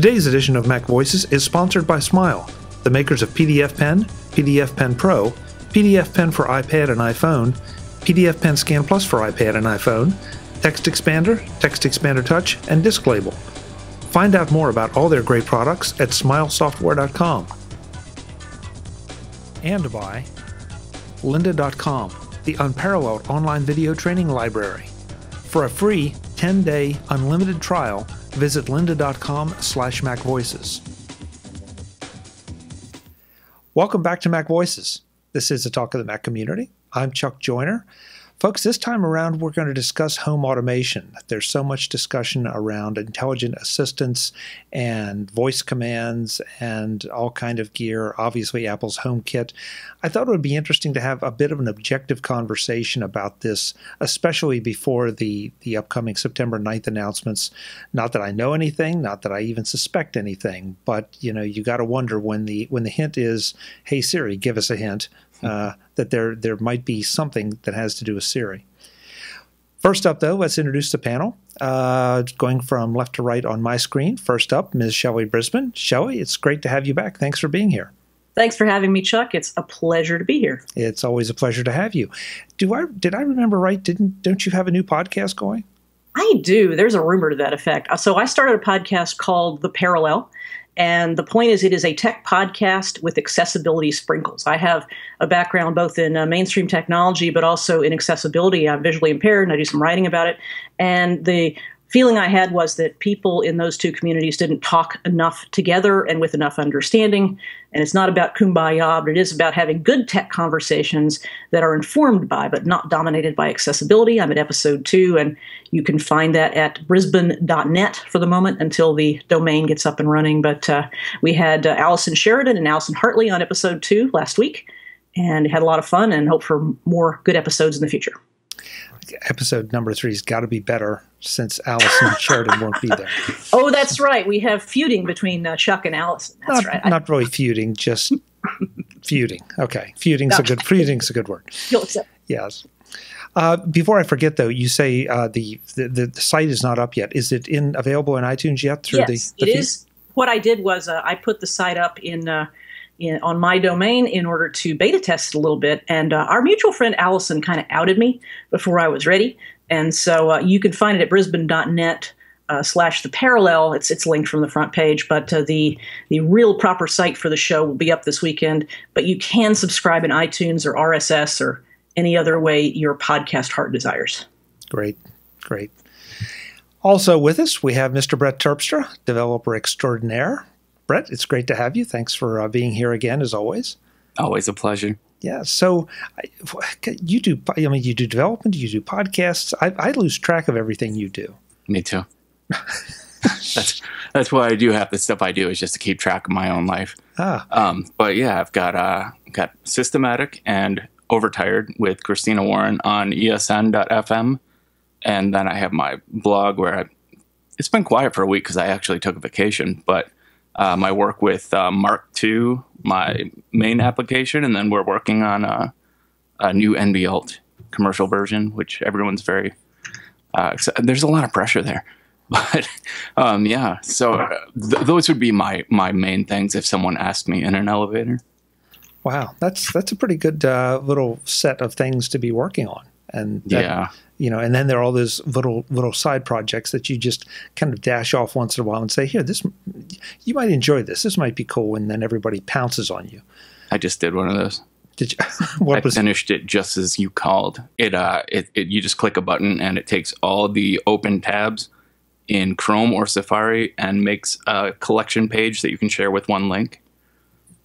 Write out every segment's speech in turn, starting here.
Today's edition of Mac Voices is sponsored by Smile, the makers of PDF Pen, PDF Pen Pro, PDF Pen for iPad and iPhone, PDF Pen Scan Plus for iPad and iPhone, Text Expander, Text Expander Touch, and Disc Label. Find out more about all their great products at smilesoftware.com. And by Lynda.com, the unparalleled online video training library. For a free 10-day unlimited trial, visit lynda.com/macvoices. Welcome back to Mac Voices. This is the Talk of the Mac community. I'm Chuck Joiner. Folks, this time around, we're going to discuss home automation. There's so much discussion around intelligent assistants and voice commands and all kind of gear, obviously Apple's HomeKit. I thought it would be interesting to have a bit of an objective conversation about this, especially before the upcoming September 9th announcements. Not that I know anything, not that I even suspect anything, but you got to wonder when the hint is, hey Siri, give us a hint. That there might be something that has to do with Siri. First up, though, let's introduce the panel. Going from left to right on my screen, first up, Ms. Shelley Brisbin. Shelley, it's great to have you back. Thanks for being here. Thanks for having me, Chuck. It's a pleasure to be here. It's always a pleasure to have you. Did I remember right? Don't you have a new podcast going? I do. There's a rumor to that effect. So I started a podcast called The Parallel. And the point is, it is a tech podcast with accessibility sprinkles. I have a background both in mainstream technology, but also in accessibility. I'm visually impaired, and I do some writing about it. And the feeling I had was that people in those two communities didn't talk enough together and with enough understanding. And it's not about kumbaya, but it is about having good tech conversations that are informed by, but not dominated by, accessibility. I'm at episode 2, and you can find that at Brisbin.net for the moment until the domain gets up and running. But we had Allison Sheridan and Allison Hartley on episode 2 last week, and had a lot of fun, and hope for more good episodes in the future. Episode number 3's got to be better since Allison and Sheridan won't be there. Oh, that's right. We have feuding between Chuck and Allison. That's right. Not really feuding, just feuding. Okay, feuding's a good word. You'll accept. Yes. Before I forget, though, you say the site is not up yet. Is it available in iTunes yet? Yes, it is. What I did was I put the site up on my domain in order to beta test it a little bit. And our mutual friend Allison kind of outed me before I was ready. And so you can find it at Brisbin.net /the parallel. It's linked from the front page, but the real proper site for the show will be up this weekend. But you can subscribe in iTunes or RSS or any other way your podcast heart desires. Great, great. Also with us, we have Mr. Brett Terpstra, developer extraordinaire. Brett, it's great to have you. Thanks for being here again, as always. Always a pleasure. Yeah. So you do development, you do podcasts. I lose track of everything you do. Me too. that's why I do half the stuff I do, is just to keep track of my own life. But yeah, I've got Systematic and Overtired with Christina Warren on ESN.fm, and then I have my blog where it's been quiet for a week because I actually took a vacation, but. My work with Mark II, my main application, and then we're working on a new NBAlt commercial version, which everyone's very there's a lot of pressure there. But yeah, so those would be my main things if someone asked me in an elevator. Wow, that's a pretty good little set of things to be working on. And that, yeah, and then there are all those little side projects that you just kind of dash off once in a while and say, here, you might enjoy this. This might be cool. And then everybody pounces on you. I just did one of those. Did you? I finished it just as you called. You just click a button and it takes all the open tabs in Chrome or Safari and makes a collection page that you can share with one link.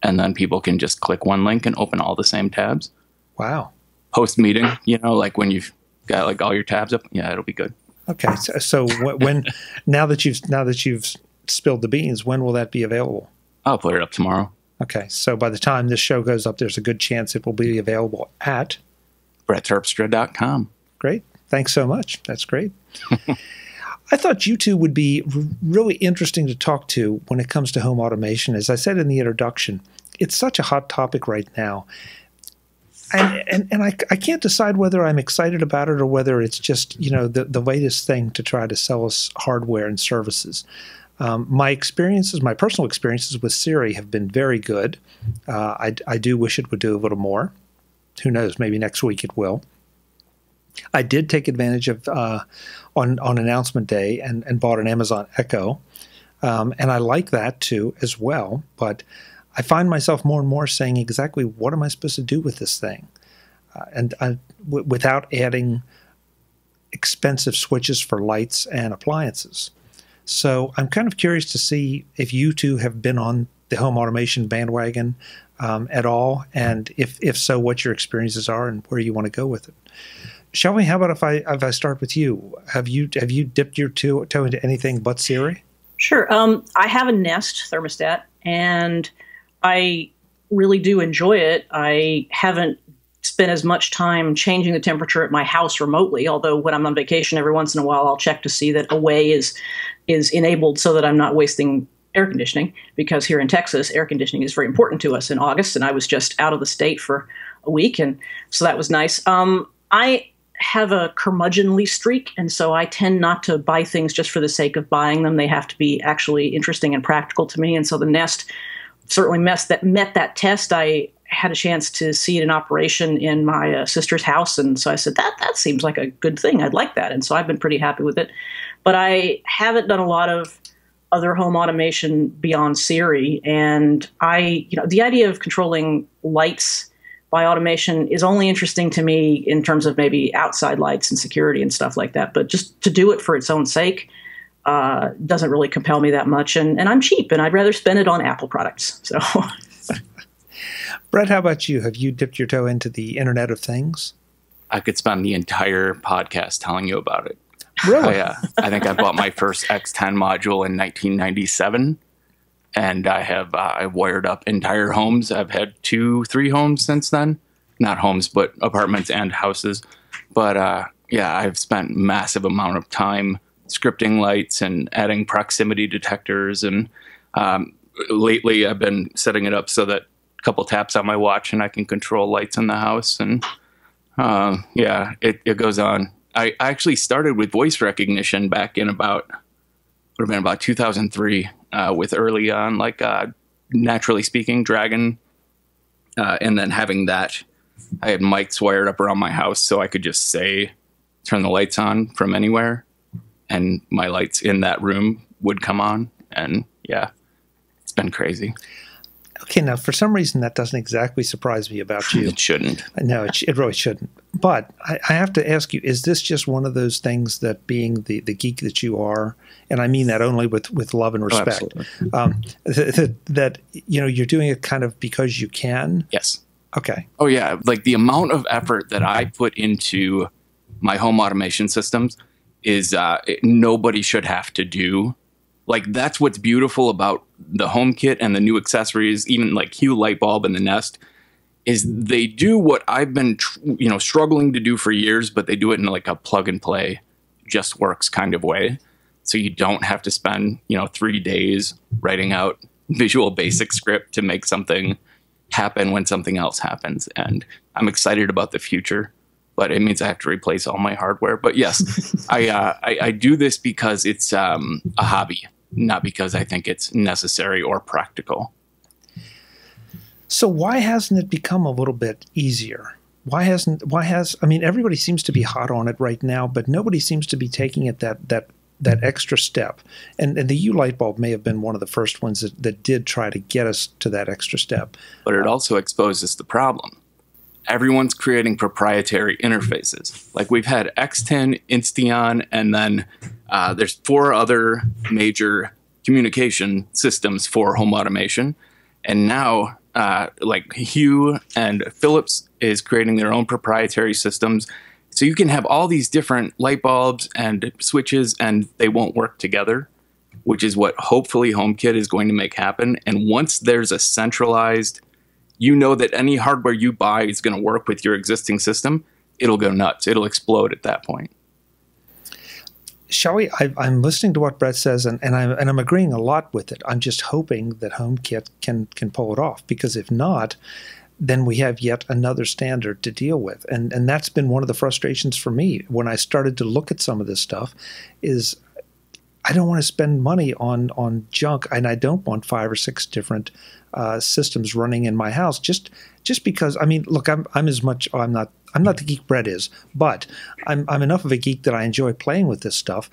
And then people can just click one link and open all the same tabs. Wow. Post meeting, like when you've got all your tabs up, yeah, it'll be good. Okay, so when now that you've spilled the beans, when will that be available? I'll put it up tomorrow. Okay, so by the time this show goes up, there's a good chance it will be available at BrettTerpstra.com. Great, thanks so much. That's great. I thought you two would be really interesting to talk to when it comes to home automation. As I said in the introduction, it's such a hot topic right now. And I can't decide whether I'm excited about it or whether it's just, the latest thing to try to sell us hardware and services. My personal experiences with Siri have been very good. I do wish it would do a little more. Who knows? Maybe next week it will. I did take advantage of on announcement day and bought an Amazon Echo, and I like that too as well. But I find myself more and more saying, exactly what am I supposed to do with this thing? Without adding expensive switches for lights and appliances. So I'm kind of curious to see if you two have been on the home automation bandwagon at all, and if so, what your experiences are and where you want to go with it. Shelley, how about if I start with you? Have you dipped your toe into anything but Siri? Sure. I have a Nest thermostat, and I really do enjoy it. I haven't spent as much time changing the temperature at my house remotely, although when I'm on vacation every once in a while I'll check to see that Away is enabled so that I'm not wasting air conditioning, because here in Texas air conditioning is very important to us in August, and I was just out of the state for a week, and so that was nice. I have a curmudgeonly streak, and so I tend not to buy things just for the sake of buying them. They have to be actually interesting and practical to me, and so the Nest certainly met that test. I had a chance to see it in operation in my sister's house, and so I said, that seems like a good thing. I'd like that, and so I've been pretty happy with it. But I haven't done a lot of other home automation beyond Siri, and the idea of controlling lights by automation is only interesting to me in terms of maybe outside lights and security and stuff like that, but just to do it for its own sake doesn't really compel me that much, and I'm cheap, and I'd rather spend it on Apple products. So. Brett, how about you? Have you dipped your toe into the Internet of Things? I could spend the entire podcast telling you about it. Really? I think I bought my first X10 module in 1997, and I have wired up entire homes. I've had 2-3 homes since then. Not homes, but apartments and houses. But yeah, I've spent massive amount of time scripting lights and adding proximity detectors. And lately, I've been setting it up so that couple taps on my watch and I can control lights in the house, and yeah, it goes on. I actually started with voice recognition back in about 2003 with early on, like Naturally Speaking, Dragon, and then having that, I had mics wired up around my house so I could just say, turn the lights on from anywhere, and my lights in that room would come on, and yeah, it's been crazy. Okay, now, for some reason, that doesn't exactly surprise me about you. It shouldn't. No, it really shouldn't. But I have to ask you, is this just one of those things that, being the geek that you are, and I mean that only with love and respect, oh, that you're doing it kind of because you can? Yes. Okay. Oh, yeah. Like, the amount of effort that I put into my home automation systems is nobody should have to do. Like, that's what's beautiful about the HomeKit and the new accessories, even like Hue light bulb and the Nest, is they do what I've been, struggling to do for years, but they do it in like a plug and play, just works kind of way. So you don't have to spend, 3 days writing out Visual Basic script to make something happen when something else happens. And I'm excited about the future, but it means I have to replace all my hardware. But yes, I do this because it's a hobby, not because I think it's necessary or practical. So why hasn't it become a little bit easier? Everybody seems to be hot on it right now, but nobody seems to be taking it that extra step. And the Hue light bulb may have been one of the first ones that did try to get us to that extra step. But it also exposes the problem. Everyone's creating proprietary interfaces. Like, we've had X10, Insteon, and then there's 4 other major communication systems for home automation. And now, like, Hue and Philips is creating their own proprietary systems. So you can have all these different light bulbs and switches, and they won't work together, which is what hopefully HomeKit is going to make happen. And once there's a centralized, that any hardware you buy is going to work with your existing system, it'll go nuts. It'll explode at that point. Shelley, I'm listening to what Brett says, and I'm agreeing a lot with it. I'm just hoping that HomeKit can pull it off, because if not, then we have yet another standard to deal with. And that's been one of the frustrations for me when I started to look at some of this stuff, is I don't want to spend money on junk, and I don't want 5 or 6 different systems running in my house just because. I mean, look, I'm as much I'm not the geek Brett is, but I'm enough of a geek that I enjoy playing with this stuff,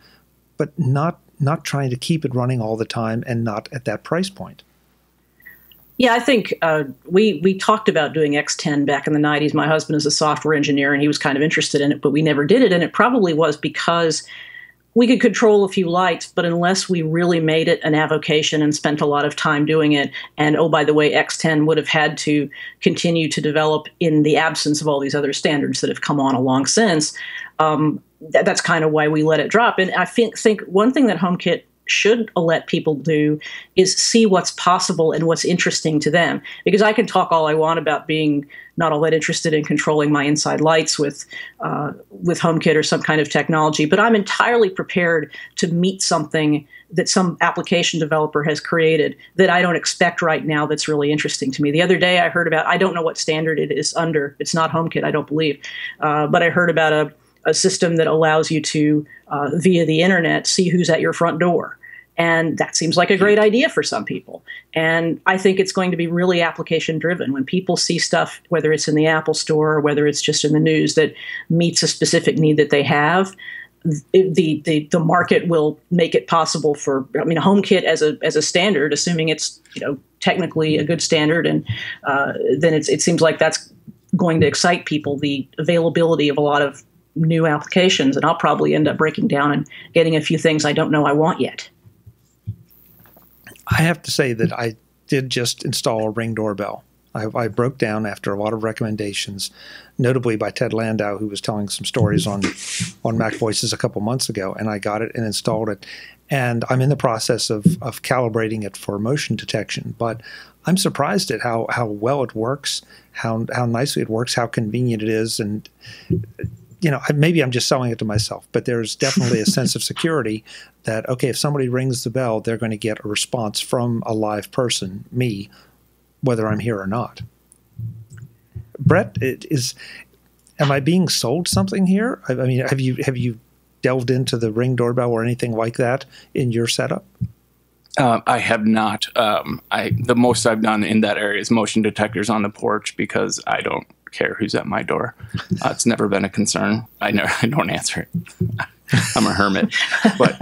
but not trying to keep it running all the time and not at that price point. Yeah, I think we talked about doing X10 back in the 90s. My husband is a software engineer, and he was kind of interested in it, but we never did it. And it probably was because we could control a few lights, but unless we really made it an avocation and spent a lot of time doing it, and oh, by the way, X10 would have had to continue to develop in the absence of all these other standards that have come on along since, that's kind of why we let it drop. And I think one thing that HomeKit should let people do is see what's possible and what's interesting to them. Because I can talk all I want about being not all that interested in controlling my inside lights with HomeKit or some kind of technology, but I'm entirely prepared to meet something that some application developer has created that I don't expect right now that's really interesting to me. The other day I heard about, I don't know what standard it is under. It's not HomeKit, I don't believe. But I heard about a system that allows you to, via the internet, see who's at your front door. And that seems like a great idea for some people. And I think it's going to be really application driven. When people see stuff, whether it's in the Apple Store or whether it's just in the news, that meets a specific need that they have, the market will make it possible for, I mean, HomeKit as a standard, assuming it's, you know, technically a good standard, and then it seems like that's going to excite people, the availability of a lot of new applications, and I'll probably end up breaking down and getting a few things I don't know I want yet. I have to say that I did just install a Ring doorbell. I broke down after a lot of recommendations, notably by Ted Landau, who was telling some stories on Mac Voices a couple months ago, and I got it and installed it. And I'm in the process of calibrating it for motion detection, but I'm surprised at how well it works, how nicely it works, how convenient it is, and you know, maybe I'm just selling it to myself, but there's definitely a sense of security that, okay, if somebody rings the bell, they're going to get a response from a live person, me, whether I'm here or not. Brett, am I being sold something here? I mean, have you delved into the Ring doorbell or anything like that in your setup? I have not. The most I've done in that area is motion detectors on the porch, because I don't care who's at my door. It's never been a concern. I don't answer it. I'm a hermit. But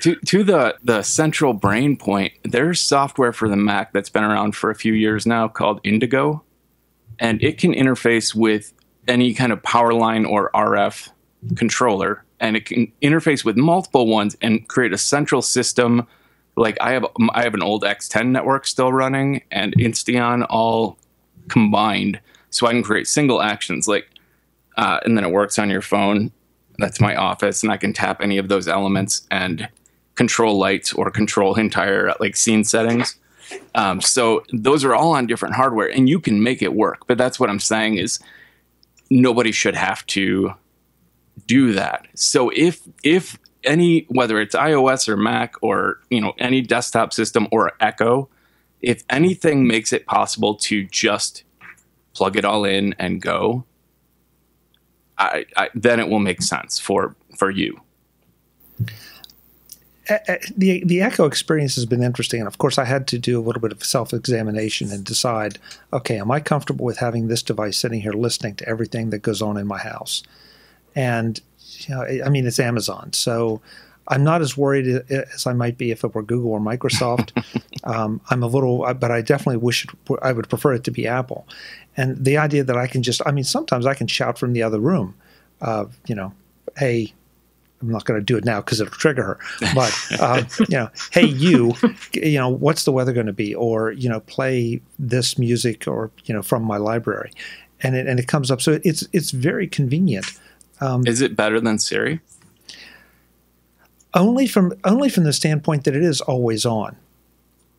to the central brain point, there's software for the Mac that's been around for a few years now called Indigo, and it can interface with any kind of power line or RF controller, and it can interface with multiple ones and create a central system. Like I have an old X10 network still running and Insteon all combined, so I can create single actions, like and then it works on your phone. That's my office, and I can tap any of those elements and control lights or control entire like scene settings. So those are all on different hardware, and you can make it work. But that's what I'm saying is nobody should have to do that. So if any, whether it's iOS or Mac or, you know, any desktop system or Echo, if anything makes it possible to just plug it all in and go, then it will make sense for you. The Echo experience has been interesting. And of course, I had to do a little bit of self-examination and decide, okay, am I comfortable with having this device sitting here listening to everything that goes on in my house? And, you know, I mean, it's Amazon, so I'm not as worried as I might be if it were Google or Microsoft. I'm a little, but I definitely wish I would prefer it to be Apple. And the idea that I can just, I mean, sometimes I can shout from the other room, you know, hey, I'm not going to do it now because it'll trigger her, but, you know, hey, you know, what's the weather going to be? Or, you know, play this music, or, you know, from my library. And it comes up. So it's very convenient. Is it better than Siri? Only from the standpoint that it is always on,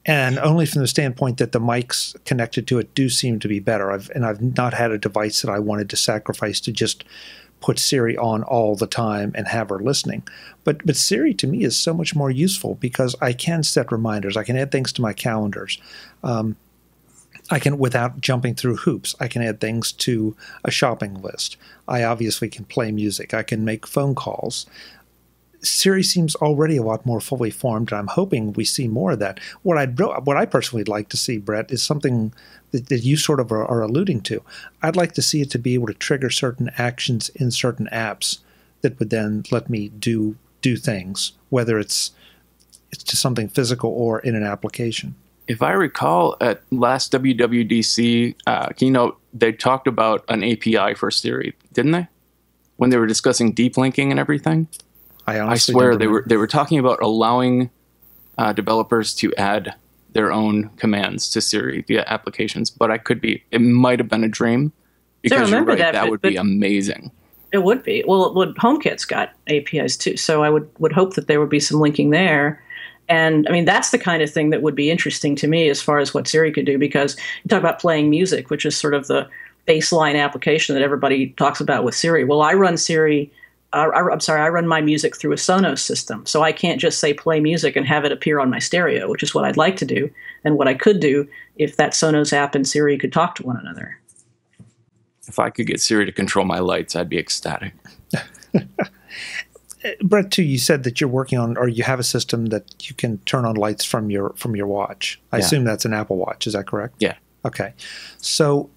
and only from the standpoint that the mics connected to it do seem to be better. I've not had a device that I wanted to sacrifice to just put Siri on all the time and have her listening. But Siri to me is so much more useful because I can set reminders. I can add things to my calendars. I can, without jumping through hoops, I can add things to a shopping list. I obviously can play music. I can make phone calls. Siri seems already a lot more fully formed, and I'm hoping we see more of that. What I personally like to see, Brett, is something that you sort of are alluding to. I'd like to see it to be able to trigger certain actions in certain apps that would then let me do things, whether it's to something physical or in an application. If I recall, at last WWDC keynote, they talked about an API for Siri, didn't they? When they were discussing deep linking and everything. I swear they were talking about allowing developers to add their own commands to Siri via applications, but it might have been a dream, because you're right, that would be amazing. It would be. Well, HomeKit's got APIs too, so I would hope that there would be some linking there. And I mean, that's the kind of thing that would be interesting to me as far as what Siri could do, because you talk about playing music, which is sort of the baseline application that everybody talks about with Siri. Well, I run Siri... I run my music through a Sonos system, so I can't just say play music and have it appear on my stereo, which is what I'd like to do and what I could do if that Sonos app and Siri could talk to one another. If I could get Siri to control my lights, I'd be ecstatic. Brett, too, you said that you're working on, or you have a system that you can turn on lights from your watch. I assume that's an Apple Watch. Is that correct? Yeah. Okay. So...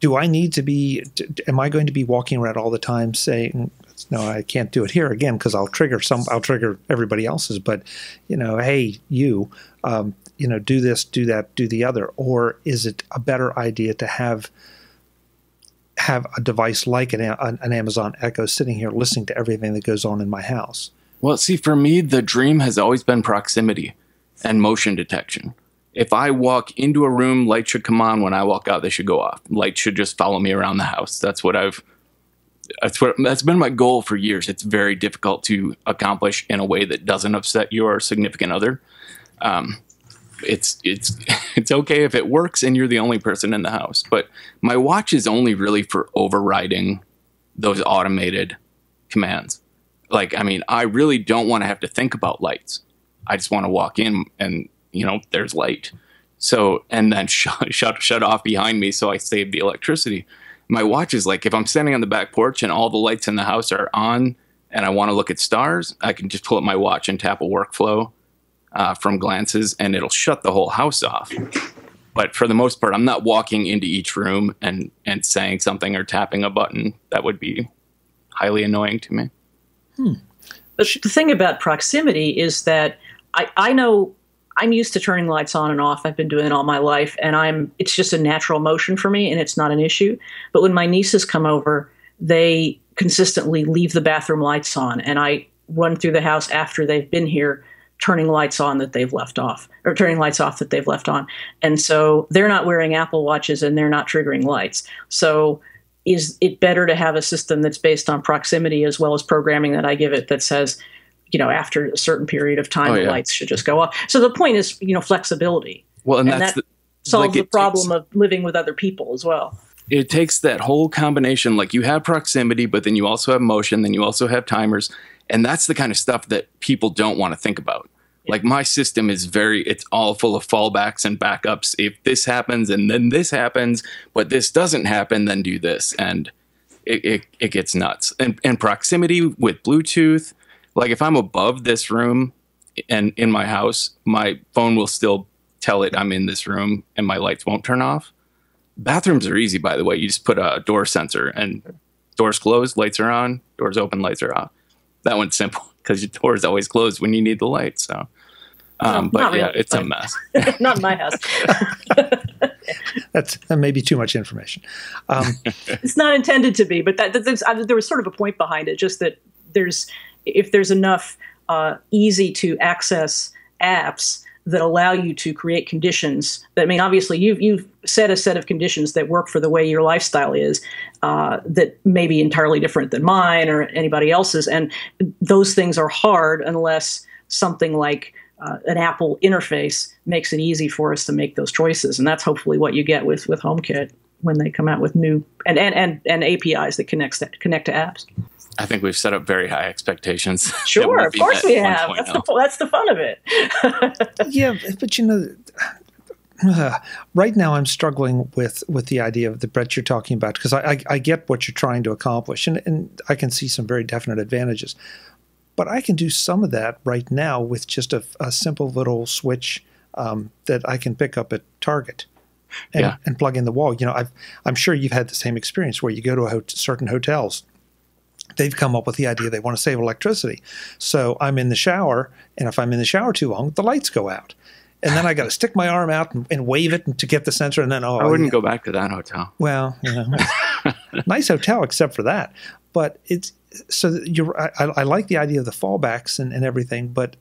do I need to be, am I going to be walking around all the time saying, no, I can't do it here again, because I'll trigger everybody else's, but, you know, hey, you, you know, do this, do that, do the other? Or is it a better idea to have a device like an Amazon Echo sitting here listening to everything that goes on in my house? Well, see, for me, the dream has always been proximity and motion detection. If I walk into a room, lights should come on. When I walk out, they should go off. Lights should just follow me around the house. That's been my goal for years. It's very difficult to accomplish in a way that doesn't upset your significant other. It's okay if it works and you're the only person in the house. But my watch is only really for overriding those automated commands. Like, I mean, I really don't want to have to think about lights. I just want to walk in and... you know, there's light. So, and then shut off behind me, so I save the electricity. My watch is like, if I'm standing on the back porch and all the lights in the house are on and I want to look at stars, I can just pull up my watch and tap a workflow from glances, and it'll shut the whole house off. But for the most part, I'm not walking into each room and saying something or tapping a button. That would be highly annoying to me. But the thing about proximity is that I know... I'm used to turning lights on and off. I've been doing it all my life, and it's just a natural motion for me, and it's not an issue. But when my nieces come over, they consistently leave the bathroom lights on, and I run through the house after they've been here, turning lights on that they've left off, or turning lights off that they've left on. And so they're not wearing Apple Watches, and they're not triggering lights. So is it better to have a system that's based on proximity as well as programming that I give it that says, you know, after a certain period of time, the lights should just go off? So the point is, you know, flexibility. Well, and that solves the problem of living with other people as well. It takes that whole combination. Like, you have proximity, but then you also have motion, then you also have timers. And that's the kind of stuff that people don't want to think about. Yeah. Like, my system is it's all full of fallbacks and backups. If this happens and then this happens, but this doesn't happen, then do this. And it gets nuts. And proximity with Bluetooth, like, if I'm above this room and in my house, my phone will still tell it I'm in this room and my lights won't turn off. Bathrooms are easy, by the way. You just put a door sensor, and doors closed, lights are on. Doors open, lights are off. That one's simple, because your door is always closed when you need the light. So, but yeah, it's a mess. Not in my house. That may be too much information. It's not intended to be, but there was sort of a point behind it, just that if there's enough easy to access apps that allow you to create conditions that, I mean, obviously you've set a set of conditions that work for the way your lifestyle is, that may be entirely different than mine or anybody else's. And those things are hard unless something like an Apple interface makes it easy for us to make those choices. And that's hopefully what you get with HomeKit when they come out with new and APIs that connect to apps. I think we've set up very high expectations. Sure, of course we have. That's the fun of it. Yeah, but you know, right now I'm struggling with the idea of the Brett you're talking about, because I get what you're trying to accomplish, and I can see some very definite advantages. But I can do some of that right now with just a simple little switch that I can pick up at Target and, yeah, and plug in the wall. You know, I'm sure you've had the same experience where you go to a certain hotels. They've come up with the idea they want to save electricity. So I'm in the shower, and if I'm in the shower too long, the lights go out. And then I got to stick my arm out and wave it to get the sensor. And then, oh, I wouldn't go back to that hotel. Well, you know, nice hotel except for that. But it's so you're. I like the idea of the fallbacks and everything. But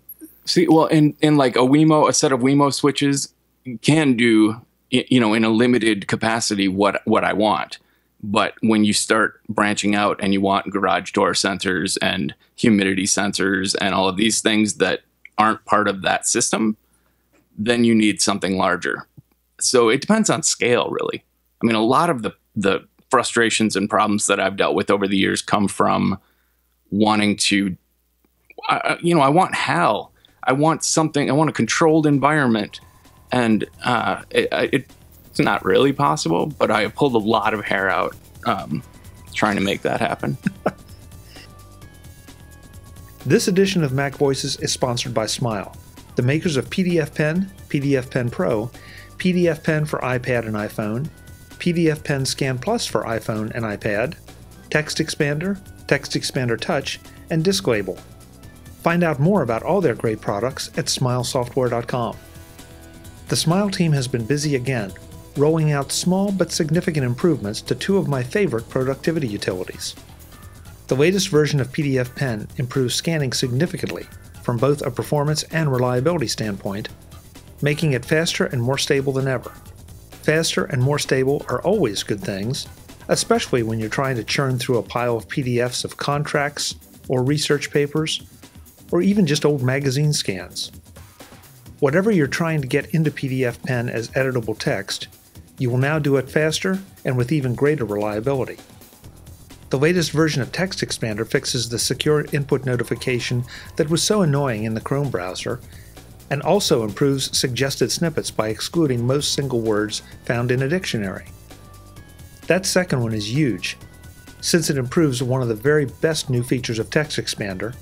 see, well, in like a Wemo, a set of Wemo switches can do, you know, in a limited capacity what I want. But when you start branching out and you want garage door sensors and humidity sensors and all of these things that aren't part of that system, then you need something larger. So it depends on scale, really. I mean, a lot of the frustrations and problems that I've dealt with over the years come from wanting to, you know, I want HAL. I want something, I want a controlled environment. And it's not really possible, but I pulled a lot of hair out trying to make that happen. This edition of Mac Voices is sponsored by Smile, the makers of PDF Pen, PDF Pen Pro, PDF Pen for iPad and iPhone, PDF Pen Scan Plus for iPhone and iPad, Text Expander, Text Expander Touch, and Disc Label. Find out more about all their great products at smilesoftware.com. The Smile team has been busy again, rolling out small but significant improvements to two of my favorite productivity utilities. The latest version of PDF Pen improves scanning significantly, from both a performance and reliability standpoint, making it faster and more stable than ever. Faster and more stable are always good things, especially when you're trying to churn through a pile of PDFs of contracts or research papers, or even just old magazine scans. Whatever you're trying to get into PDF Pen as editable text, you will now do it faster and with even greater reliability. The latest version of Text Expander fixes the secure input notification that was so annoying in the Chrome browser, and also improves suggested snippets by excluding most single words found in a dictionary. That second one is huge, since it improves one of the very best new features of Text Expander,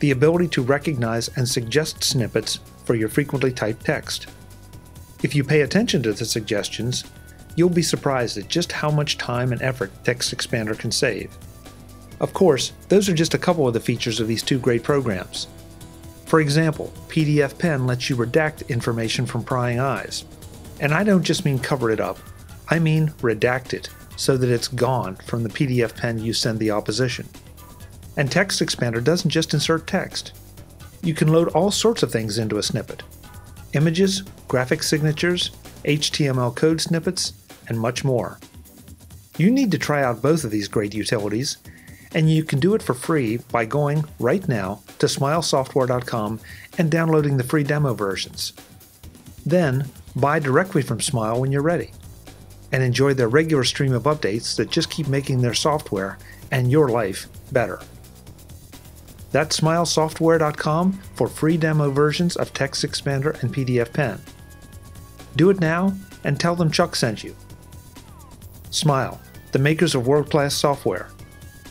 the ability to recognize and suggest snippets for your frequently typed text. If you pay attention to the suggestions, you'll be surprised at just how much time and effort Text Expander can save. Of course, those are just a couple of the features of these two great programs. For example, PDF Pen lets you redact information from prying eyes. And I don't just mean cover it up, I mean redact it so that it's gone from the PDF Pen you send the opposition. And Text Expander doesn't just insert text. You can load all sorts of things into a snippet: images, graphic signatures, HTML code snippets, and much more. You need to try out both of these great utilities, and you can do it for free by going right now to smilesoftware.com and downloading the free demo versions. Then buy directly from Smile when you're ready, and enjoy their regular stream of updates that just keep making their software and your life better. That's smilesoftware.com for free demo versions of Text Expander and PDF Pen. Do it now and tell them Chuck sent you. Smile, the makers of world-class software.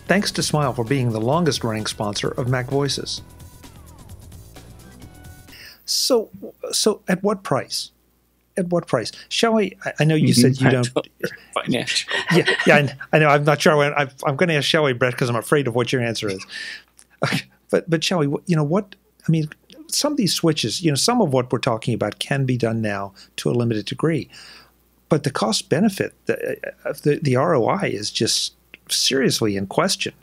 Thanks to Smile for being the longest-running sponsor of Mac Voices. So at what price? At what price? Shelley, I know you said you don't... Financial. Yeah, I know. I'm not sure. I'm going to ask Shelley, Brett, because I'm afraid of what your answer is. Okay, but Shelley, you know what? I mean, some of these switches, you know, some of what we're talking about can be done now to a limited degree, but the cost benefit, the ROI is just seriously in question,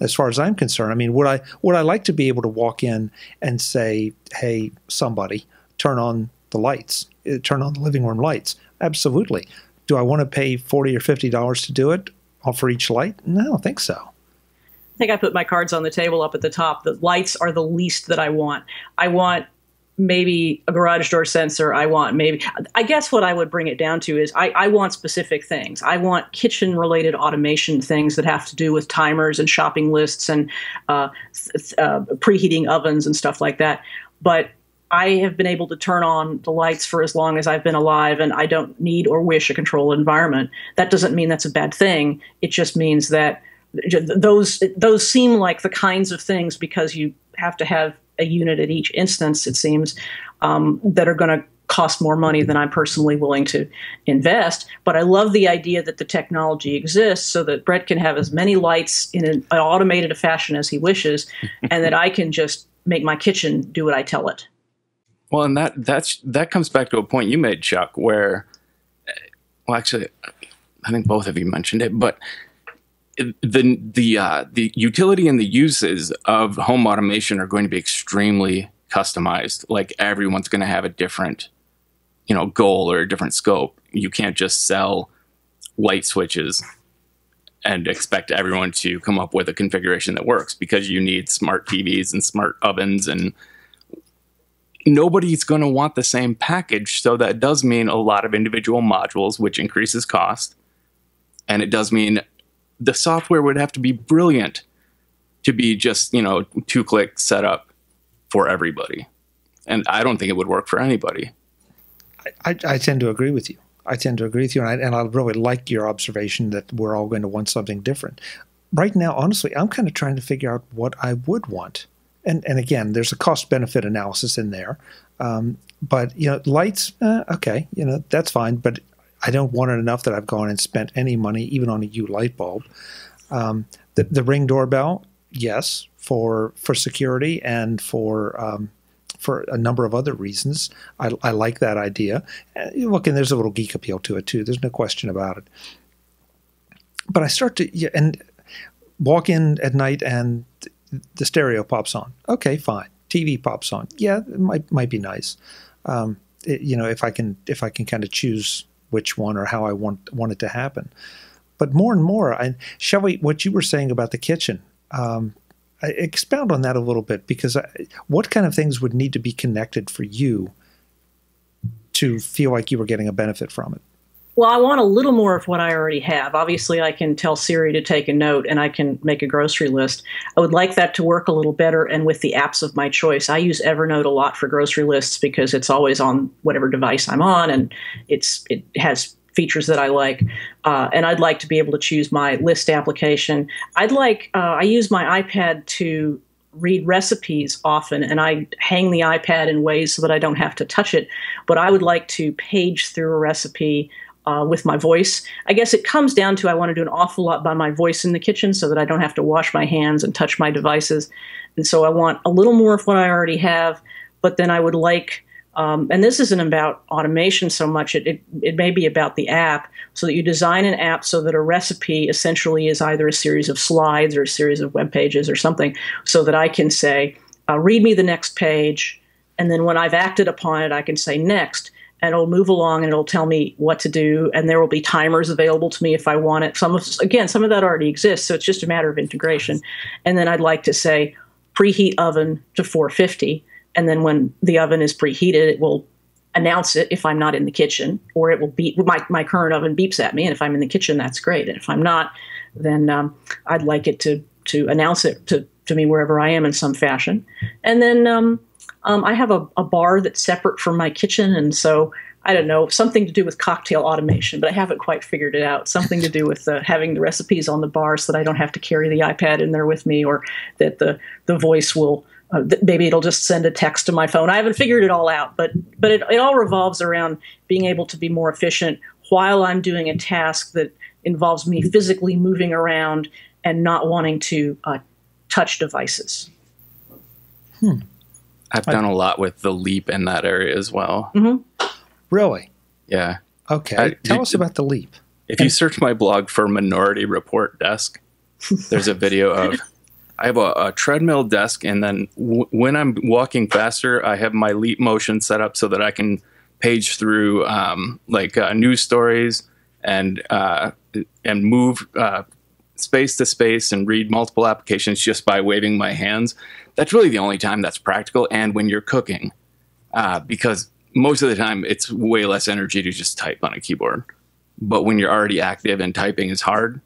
as far as I'm concerned. I mean, would I like to be able to walk in and say, "Hey, somebody, turn on the lights, turn on the living room lights"? Absolutely. Do I want to pay $40 or $50 to do it for each light? No, I don't think so. I think I put my cards on the table up at the top. The lights are the least that I want. I want maybe a garage door sensor. I want maybe, I guess what I would bring it down to is I want specific things. I want kitchen-related automation things that have to do with timers and shopping lists and preheating ovens and stuff like that. But I have been able to turn on the lights for as long as I've been alive, and I don't need or wish a controlled environment. That doesn't mean that's a bad thing. It just means that those seem like the kinds of things, because you have to have a unit at each instance, it seems, that are going to cost more money than I'm personally willing to invest. But I love the idea that the technology exists so that Brett can have as many lights in an automated fashion as he wishes, and that I can just make my kitchen do what I tell it. Well, and that comes back to a point you made, Chuck, where, well, actually, I think both of you mentioned it, but the utility and the uses of home automation are going to be extremely customized. Like, everyone's going to have a different, you know, goal or a different scope. You can't just sell light switches and expect everyone to come up with a configuration that works, because you need smart TVs and smart ovens, and nobody's going to want the same package. So that does mean a lot of individual modules, which increases cost. And it does mean the software would have to be brilliant to be just, you know, 2-click setup for everybody. And I don't think it would work for anybody. I tend to agree with you. I tend to agree with you, and I really like your observation that we're all going to want something different. Right now, honestly, I'm kind of trying to figure out what I would want. And again, there's a cost-benefit analysis in there. But, you know, lights, okay, you know, that's fine. But I don't want it enough that I've gone and spent any money, even on a Hue light bulb. The Ring doorbell, yes, for security and for a number of other reasons. I like that idea. Look, and there's a little geek appeal to it, too. There's no question about it. But I start to and walk in at night, and the stereo pops on. Okay, fine. TV pops on. Yeah, it might be nice. You know, if I can kind of choose which one or how I want it to happen. But more and more, Shelley, what you were saying about the kitchen, expound on that a little bit, because what kind of things would need to be connected for you to feel like you were getting a benefit from it? Well, I want a little more of what I already have. Obviously, I can tell Siri to take a note, and I can make a grocery list. I would like that to work a little better, and with the apps of my choice. I use Evernote a lot for grocery lists because it's always on whatever device I'm on, and it has features that I like. And I'd like to be able to choose my list application. I use my iPad to read recipes often, and I hang the iPad in ways so that I don't have to touch it. But I would like to page through a recipe with my voice. I guess it comes down to I want to do an awful lot by my voice in the kitchen so that I don't have to wash my hands and touch my devices. And so I want a little more of what I already have, but then I would like, and this isn't about automation so much, it may be about the app, so that you design an app so that a recipe essentially is either a series of slides or a series of web pages or something, so that I can say, read me the next page, and then when I've acted upon it, I can say next. And it'll move along, and it'll tell me what to do, and there will be timers available to me if I want it. Some of that already exists, so it's just a matter of integration. And then I'd like to say preheat oven to 450, and then when the oven is preheated, it will announce it if I'm not in the kitchen, or it will beep. My current oven beeps at me, and if I'm in the kitchen, that's great. And if I'm not, then I'd like it to announce it to me wherever I am in some fashion. And then I have a bar that's separate from my kitchen, and so, I don't know, something to do with cocktail automation, but I haven't quite figured it out. Something to do with having the recipes on the bar so that I don't have to carry the iPad in there with me, or that the voice will, maybe it'll just send a text to my phone. I haven't figured it all out, but it all revolves around being able to be more efficient while I'm doing a task that involves me physically moving around and not wanting to touch devices. Hmm. I've done a lot with the Leap in that area as well. Mm-hmm. Really? Yeah. Okay. Tell us about the Leap. If you search my blog for Minority Report Desk, there's a video of, I have a treadmill desk, and then when I'm walking faster, I have my Leap motion set up so that I can page through news stories and move space to space and read multiple applications just by waving my hands. That's really the only time that's practical, and when you're cooking, because most of the time it's way less energy to just type on a keyboard. But when you're already active and typing is hard,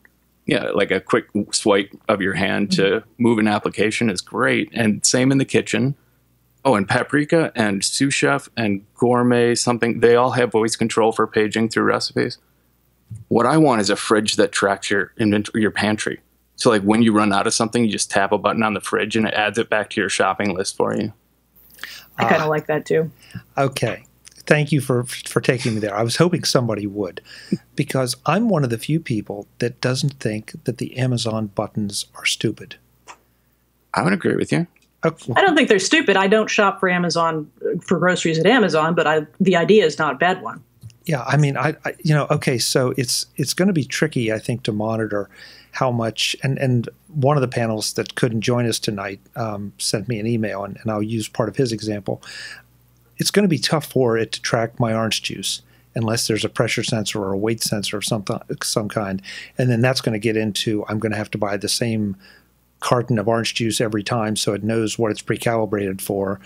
yeah, like a quick swipe of your hand to move an application is great. And same in the kitchen. Oh, and Paprika and Sous Chef and Gourmet something, they all have voice control for paging through recipes. What I want is a fridge that tracks your pantry. So like when you run out of something, you just tap a button on the fridge and it adds it back to your shopping list for you. I kind of like that too. Okay. Thank you for taking me there. I was hoping somebody would, because I'm one of the few people that doesn't think that the Amazon buttons are stupid. I would agree with you. Okay. I don't think they're stupid. I don't shop for Amazon for groceries at Amazon, but the idea is not a bad one. Yeah, I mean, I you know, okay, so it's going to be tricky, I think, to monitor how much. And one of the panelists that couldn't join us tonight sent me an email, and I'll use part of his example. It's going to be tough for it to track my orange juice unless there's a pressure sensor or a weight sensor of some kind. And then that's going to get into, I'm going to have to buy the same carton of orange juice every time so it knows what it's pre-calibrated for.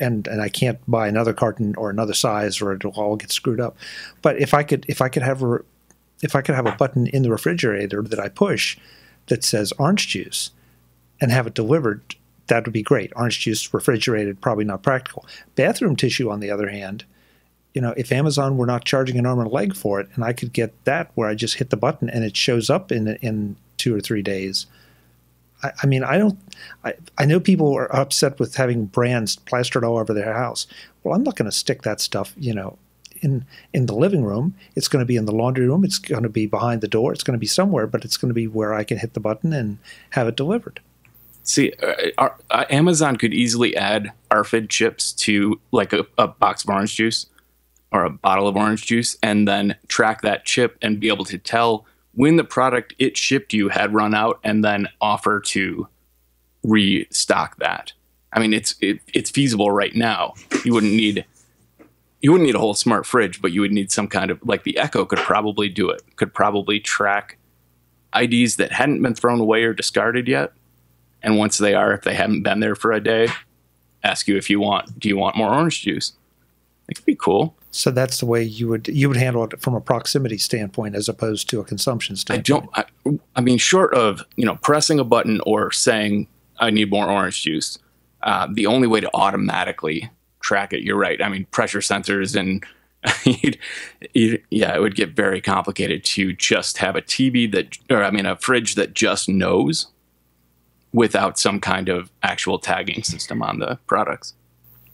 And I can't buy another carton or another size or it'll all get screwed up. But if I could have a button in the refrigerator that I push that says orange juice and have it delivered, that would be great. Orange juice refrigerated, probably not practical. Bathroom tissue, on the other hand, you know, if Amazon were not charging an arm and a leg for it, and I could get that where I just hit the button and it shows up in 2 or 3 days. I mean, I know people are upset with having brands plastered all over their house. Well, I'm not going to stick that stuff, you know, in the living room. It's going to be in the laundry room. It's going to be behind the door. It's going to be somewhere, but it's going to be where I can hit the button and have it delivered. See, Amazon could easily add RFID chips to like a box of orange juice or a bottle of orange juice and then track that chip and be able to tell when the product it shipped you had run out and then offer to restock that. I mean, it's feasible right now. You wouldn't need a whole smart fridge, but you would need some kind of, like the Echo could probably do it, could probably track IDs that hadn't been thrown away or discarded yet. And once they are, if they haven't been there for a day, ask you if you want, do you want more orange juice? It could be cool. So that's the way you would handle it from a proximity standpoint as opposed to a consumption standpoint. I mean, short of, you know, pressing a button or saying, I need more orange juice, the only way to automatically track it, you're right. I mean, pressure sensors and, yeah, it would get very complicated to just have a TV that, or I mean, a fridge that just knows, without some kind of actual tagging system on the products.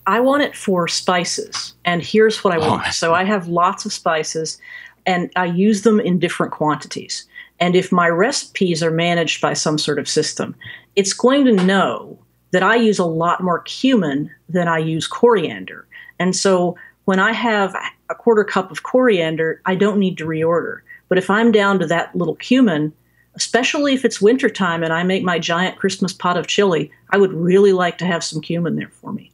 I want it for spices, and here's what I want. So I have lots of spices, and I use them in different quantities. And if my recipes are managed by some sort of system, it's going to know that I use a lot more cumin than I use coriander. And so when I have a quarter cup of coriander, I don't need to reorder. But if I'm down to that little cumin, especially if it's wintertime and I make my giant Christmas pot of chili, I would really like to have some cumin there for me.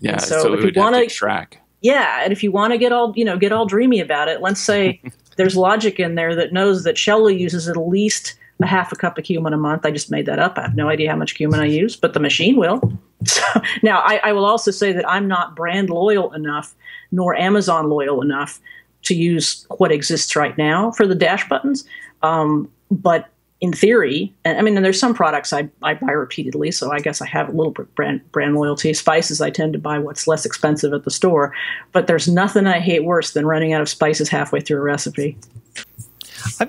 Yeah, so if you want to track. Yeah, and if you want to get all, you know, get all dreamy about it, let's say there's logic in there that knows that Shelley uses at least a half a cup of cumin a month. I just made that up. I have no idea how much cumin I use, but the machine will. So, now, I will also say that I'm not brand loyal enough, nor Amazon loyal enough to use what exists right now for the dash buttons, but in theory, and I mean, and there's some products I buy repeatedly, so I guess I have a little bit brand loyalty. Spices, I tend to buy what's less expensive at the store, but there's nothing I hate worse than running out of spices halfway through a recipe.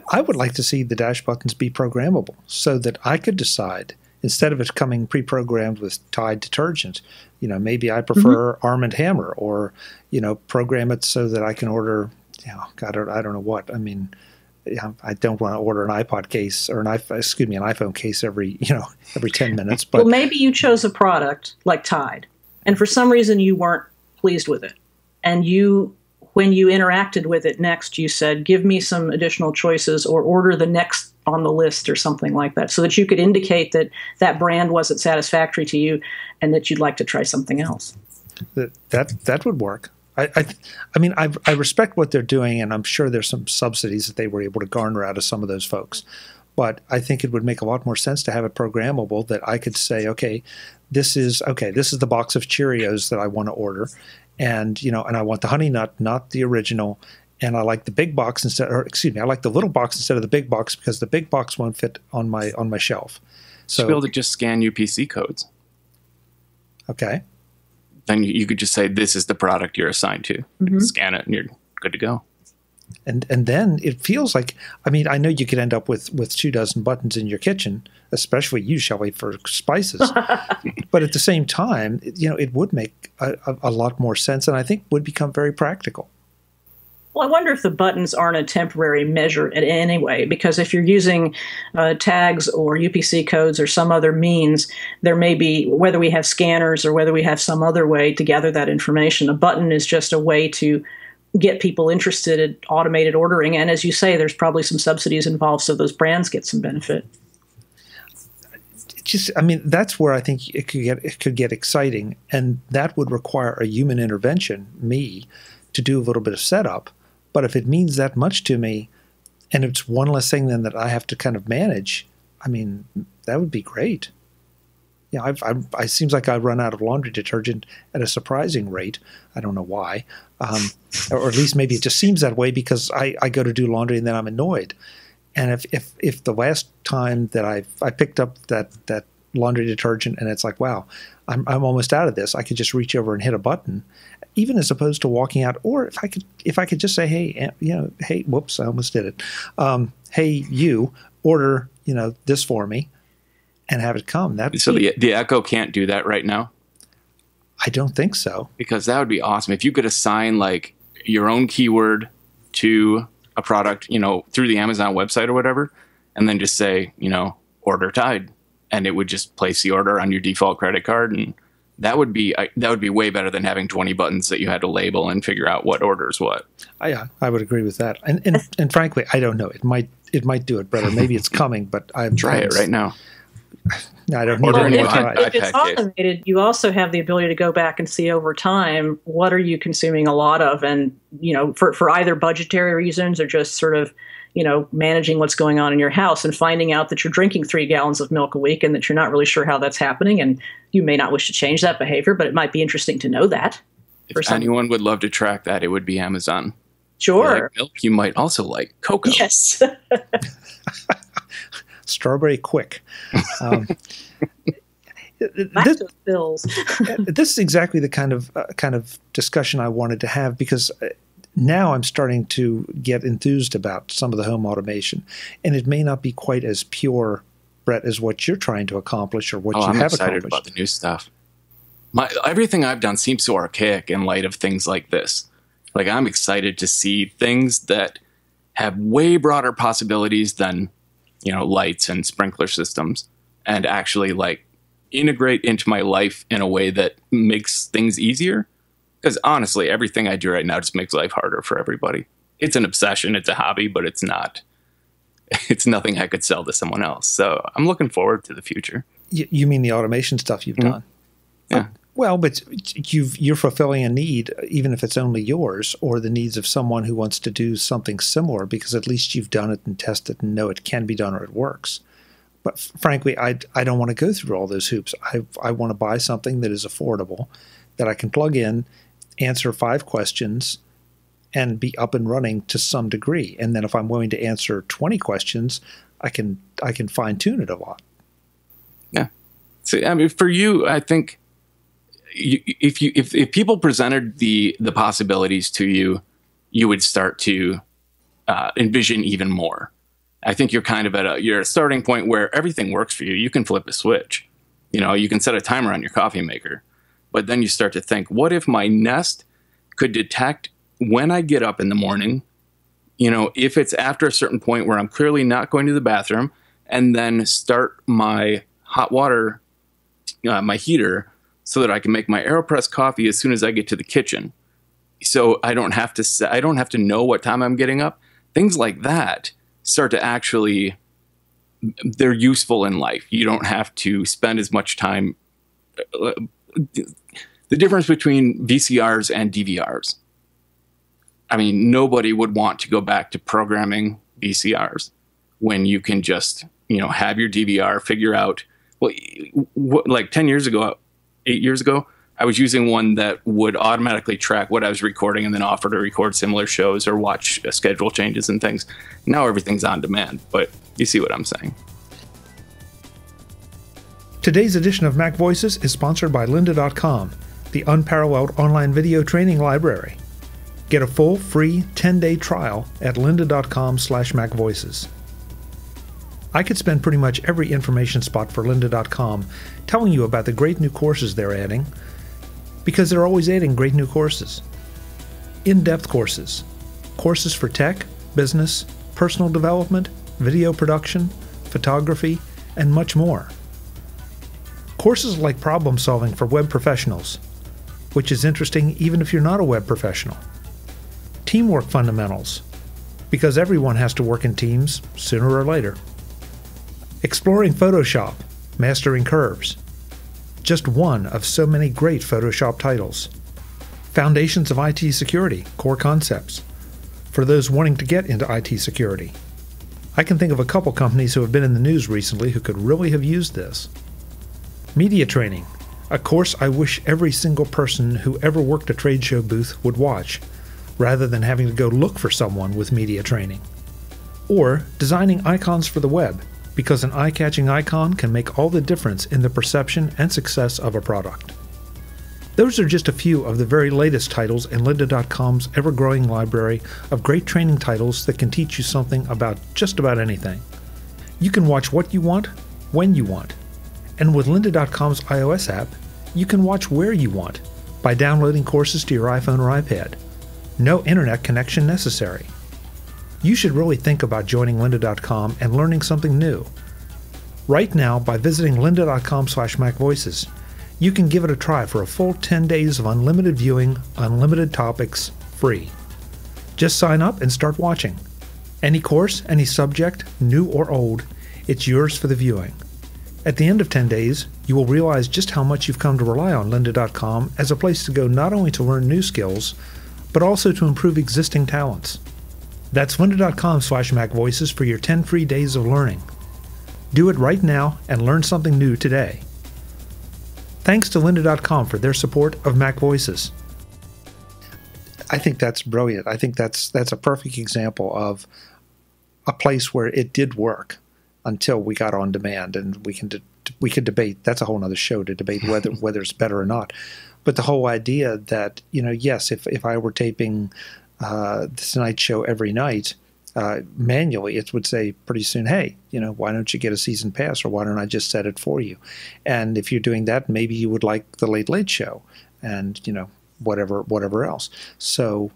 I would like to see the dash buttons be programmable so that I could decide, instead of it coming pre-programmed with Tide detergent, you know, maybe I prefer Arm & Hammer, or, you know, program it so that I can order, you know, God, I don't know what, I mean, I don't want to order an iPod case or an iPhone case every 10 minutes. But well, maybe you chose a product like Tide, and for some reason you weren't pleased with it, and you, when you interacted with it next, you said, "Give me some additional choices," or "Order the next on the list," or something like that, so that you could indicate that that brand wasn't satisfactory to you, and that you'd like to try something else. That would work. I mean, I respect what they're doing, and I'm sure there's some subsidies that they were able to garner out of some of those folks. But I think it would make a lot more sense to have it programmable, that I could say, okay, this is the box of Cheerios that I want to order, and, you know, and I want the Honey Nut, not the original, and I like the big box instead, or excuse me, I like the little box instead of the big box because the big box won't fit on my shelf. So you should be able to just scan UPC codes. Okay. Then you could just say, this is the product you're assigned to. Scan it and you're good to go. And then it feels like, I mean, I know you could end up with 24 buttons in your kitchen, especially you, Shelley, for spices. But at the same time, you know, it would make a lot more sense, and I think would become very practical. Well, I wonder if the buttons aren't a temporary measure in any way, because if you're using tags or UPC codes or some other means, there may be, whether we have scanners or whether we have some other way to gather that information, a button is just a way to get people interested in automated ordering. And as you say, there's probably some subsidies involved, so those brands get some benefit. Just, I mean, that's where I think it could get exciting, and that would require a human intervention, me, to do a little bit of setup. But if it means that much to me, and it's one less thing then that I have to kind of manage, I mean, that would be great. Yeah, it seems like I run out of laundry detergent at a surprising rate. I don't know why, or at least maybe it just seems that way because I go to do laundry and then I'm annoyed. And if the last time that I picked up that laundry detergent and it's like, wow, I'm almost out of this, I could just reach over and hit a button. Even as opposed to walking out, or if I could just say, hey, you know, hey, whoops, I almost did it. Hey, you order, you know, this for me, and have it come. That so the Echo can't do that right now. I don't think so, because that would be awesome if you could assign like your own keyword to a product, you know, through the Amazon website or whatever, and then just say, you know, order Tide, and it would just place the order on your default credit card and. That would be way better than having 20 buttons that you had to label and figure out what orders what. I would agree with that. And frankly, I don't know. It might do it, brother. Maybe it's coming, but I'm try it right now. I don't know. Well, if it's automated, you also have the ability to go back and see over time what are you consuming a lot of, and you know, for either budgetary reasons or just sort of, you know, managing what's going on in your house and finding out that you're drinking 3 gallons of milk a week and that you're not really sure how that's happening. And you may not wish to change that behavior, but it might be interesting to know that. If anyone would love to track that, it would be Amazon. Sure. You like milk, you might also like cocoa. Yes. Strawberry quick. This is exactly the kind of discussion I wanted to have, because now I'm starting to get enthused about some of the home automation, and it may not be quite as pure, Brett, as what you're trying to accomplish or what you have accomplished. I'm excited about the new stuff. Everything I've done seems so archaic in light of things like this. Like, I'm excited to see things that have way broader possibilities than, you know, lights and sprinkler systems, and actually like integrate into my life in a way that makes things easier. Because honestly, everything I do right now just makes life harder for everybody. It's an obsession. It's a hobby, but it's not. It's nothing I could sell to someone else. So I'm looking forward to the future. You mean the automation stuff you've done? Yeah. Well, but you're fulfilling a need, even if it's only yours, or the needs of someone who wants to do something similar, because at least you've done it and tested and know it can be done or it works. But frankly, I don't want to go through all those hoops. I want to buy something that is affordable, that I can plug in, answer 5 questions, and be up and running to some degree. And then if I'm willing to answer 20 questions, I can fine tune it a lot. Yeah. See, I mean, for you, I think if people presented the possibilities to you, you would start to envision even more. I think you're kind of at a starting point where everything works for you. You can flip a switch. You know, you can set a timer on your coffee maker. But then you start to think, what if my Nest could detect when I get up in the morning, you know, if it's after a certain point where I'm clearly not going to the bathroom, and then start my hot water, my heater, so that I can make my AeroPress coffee as soon as I get to the kitchen. So I don't have to know what time I'm getting up. Things like that start to actually, they're useful in life. You don't have to spend as much time. The difference between VCRs and DVRs. I mean, nobody would want to go back to programming VCRs when you can just, you know, have your DVR, figure out, well, like 10 years ago, 8 years ago, I was using one that would automatically track what I was recording and then offer to record similar shows or watch schedule changes and things. Now everything's on demand, but you see what I'm saying. Today's edition of Mac Voices is sponsored by Lynda.com, the unparalleled online video training library. Get a full, free 10-day trial at lynda.com/macvoices. I could spend pretty much every information spot for lynda.com telling you about the great new courses they're adding, because they're always adding great new courses. In-depth courses. Courses for tech, business, personal development, video production, photography, and much more. Courses like problem solving for web professionals, which is interesting even if you're not a web professional. Teamwork fundamentals, because everyone has to work in teams sooner or later. Exploring Photoshop, mastering curves. Just one of so many great Photoshop titles. Foundations of IT security, core concepts, for those wanting to get into IT security. I can think of a couple companies who have been in the news recently who could really have used this. Media training, a course I wish every single person who ever worked a trade show booth would watch, rather than having to go look for someone with media training. Or designing icons for the web, because an eye-catching icon can make all the difference in the perception and success of a product. Those are just a few of the very latest titles in lynda.com's ever-growing library of great training titles that can teach you something about just about anything. You can watch what you want, when you want. And with lynda.com's iOS app, you can watch where you want by downloading courses to your iPhone or iPad. No internet connection necessary. You should really think about joining lynda.com and learning something new. Right now, by visiting lynda.com/macvoices, you can give it a try for a full 10 days of unlimited viewing, unlimited topics, free. Just sign up and start watching. Any course, any subject, new or old, it's yours for the viewing. At the end of 10 days, you will realize just how much you've come to rely on lynda.com as a place to go not only to learn new skills, but also to improve existing talents. That's lynda.com/macvoices for your 10 free days of learning. Do it right now and learn something new today. Thanks to lynda.com for their support of Mac Voices. I think that's brilliant. I think that's a perfect example of a place where it did work, until we got on demand, and we can debate. That's a whole other show to debate whether it's better or not. But the whole idea that, you know, yes, if I were taping this night show every night manually, it would say pretty soon, hey, you know, why don't you get a season pass, or why don't I just set it for you? And if you're doing that, maybe you would like the Late Late Show, and you know, whatever else. So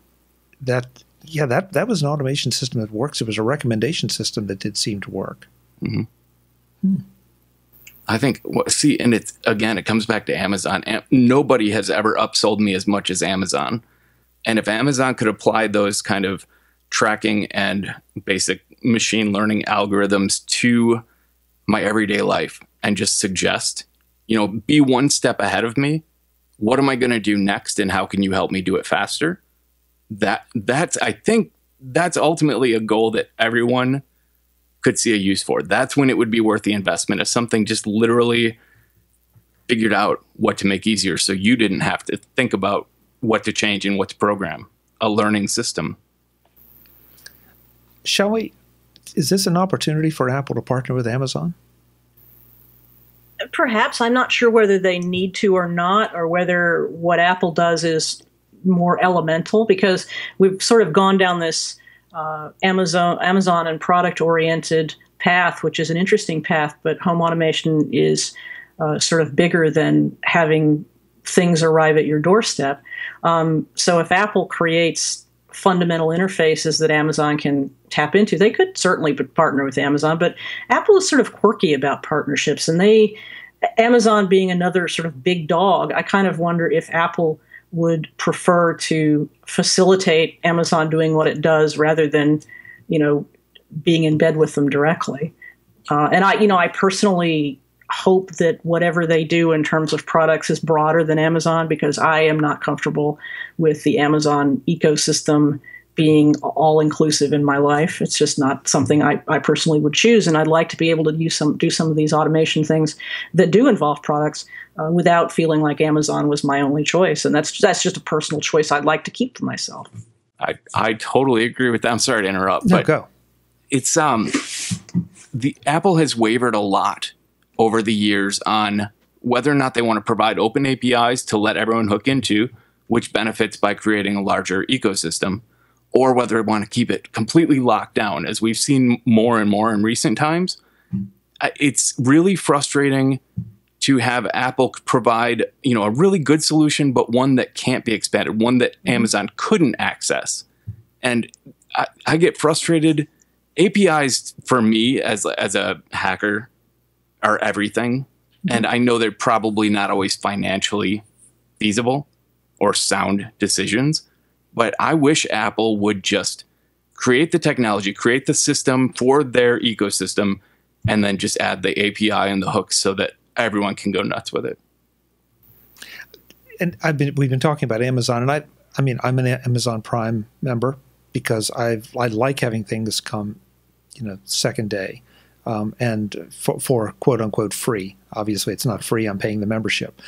that, yeah, that was an automation system that works. It was a recommendation system that did seem to work. Mm-hmm. I think, see, and it's, again, it comes back to Amazon. Nobody has ever upsold me as much as Amazon. And if Amazon could apply those kind of tracking and basic machine learning algorithms to my everyday life and just suggest, you know, be one step ahead of me. What am I going to do next, and how can you help me do it faster? I think that's ultimately a goal that everyone could see a use for. That's when it would be worth the investment, if something just literally figured out what to make easier, so you didn't have to think about what to change and what to program. A learning system. Shelley, is this an opportunity for Apple to partner with Amazon? Perhaps. I'm not sure whether they need to or not, or whether what Apple does is more elemental, because we've sort of gone down this Amazon and product-oriented path, which is an interesting path, but home automation is sort of bigger than having things arrive at your doorstep. So if Apple creates fundamental interfaces that Amazon can tap into, they could certainly partner with Amazon, but Apple is sort of quirky about partnerships, and Amazon being another sort of big dog, I kind of wonder if Apple would prefer to facilitate Amazon doing what it does rather than, you know, being in bed with them directly. And I personally hope that whatever they do in terms of products is broader than Amazon, because I am not comfortable with the Amazon ecosystem being all-inclusive in my life. It's just not something I personally would choose, and I'd like to be able to do some of these automation things that do involve products without feeling like Amazon was my only choice. And that's just a personal choice I'd like to keep for myself. I totally agree with that. I'm sorry to interrupt. No, but go. It's the Apple has wavered a lot over the years on whether or not they want to provide open APIs to let everyone hook into, which benefits by creating a larger ecosystem, or whether I want to keep it completely locked down, as we've seen more and more in recent times. It's really frustrating to have Apple provide, you know, a really good solution, but one that can't be expanded, one that Amazon couldn't access. And I get frustrated. APIs for me as a hacker are everything. Mm-hmm. And I know they're probably not always financially feasible or sound decisions, but I wish Apple would just create the technology, create the system for their ecosystem, and then just add the API and the hooks so that everyone can go nuts with it. And we've been talking about Amazon, and I mean, I'm an Amazon Prime member because I like having things come, you know, second day, and for quote unquote free. Obviously, it's not free. I'm paying the membership,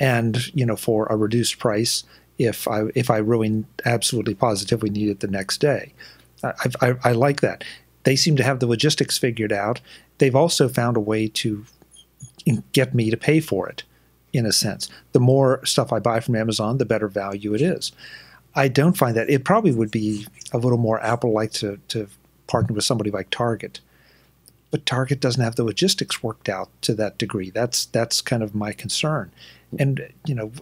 and you know, for a reduced price if I really absolutely positively need it the next day. I like that. They seem to have the logistics figured out. They've also found a way to get me to pay for it, in a sense. The more stuff I buy from Amazon, the better value it is. I don't find that. It probably would be a little more Apple-like to partner with somebody like Target. But Target doesn't have the logistics worked out to that degree. That's kind of my concern. And, you know,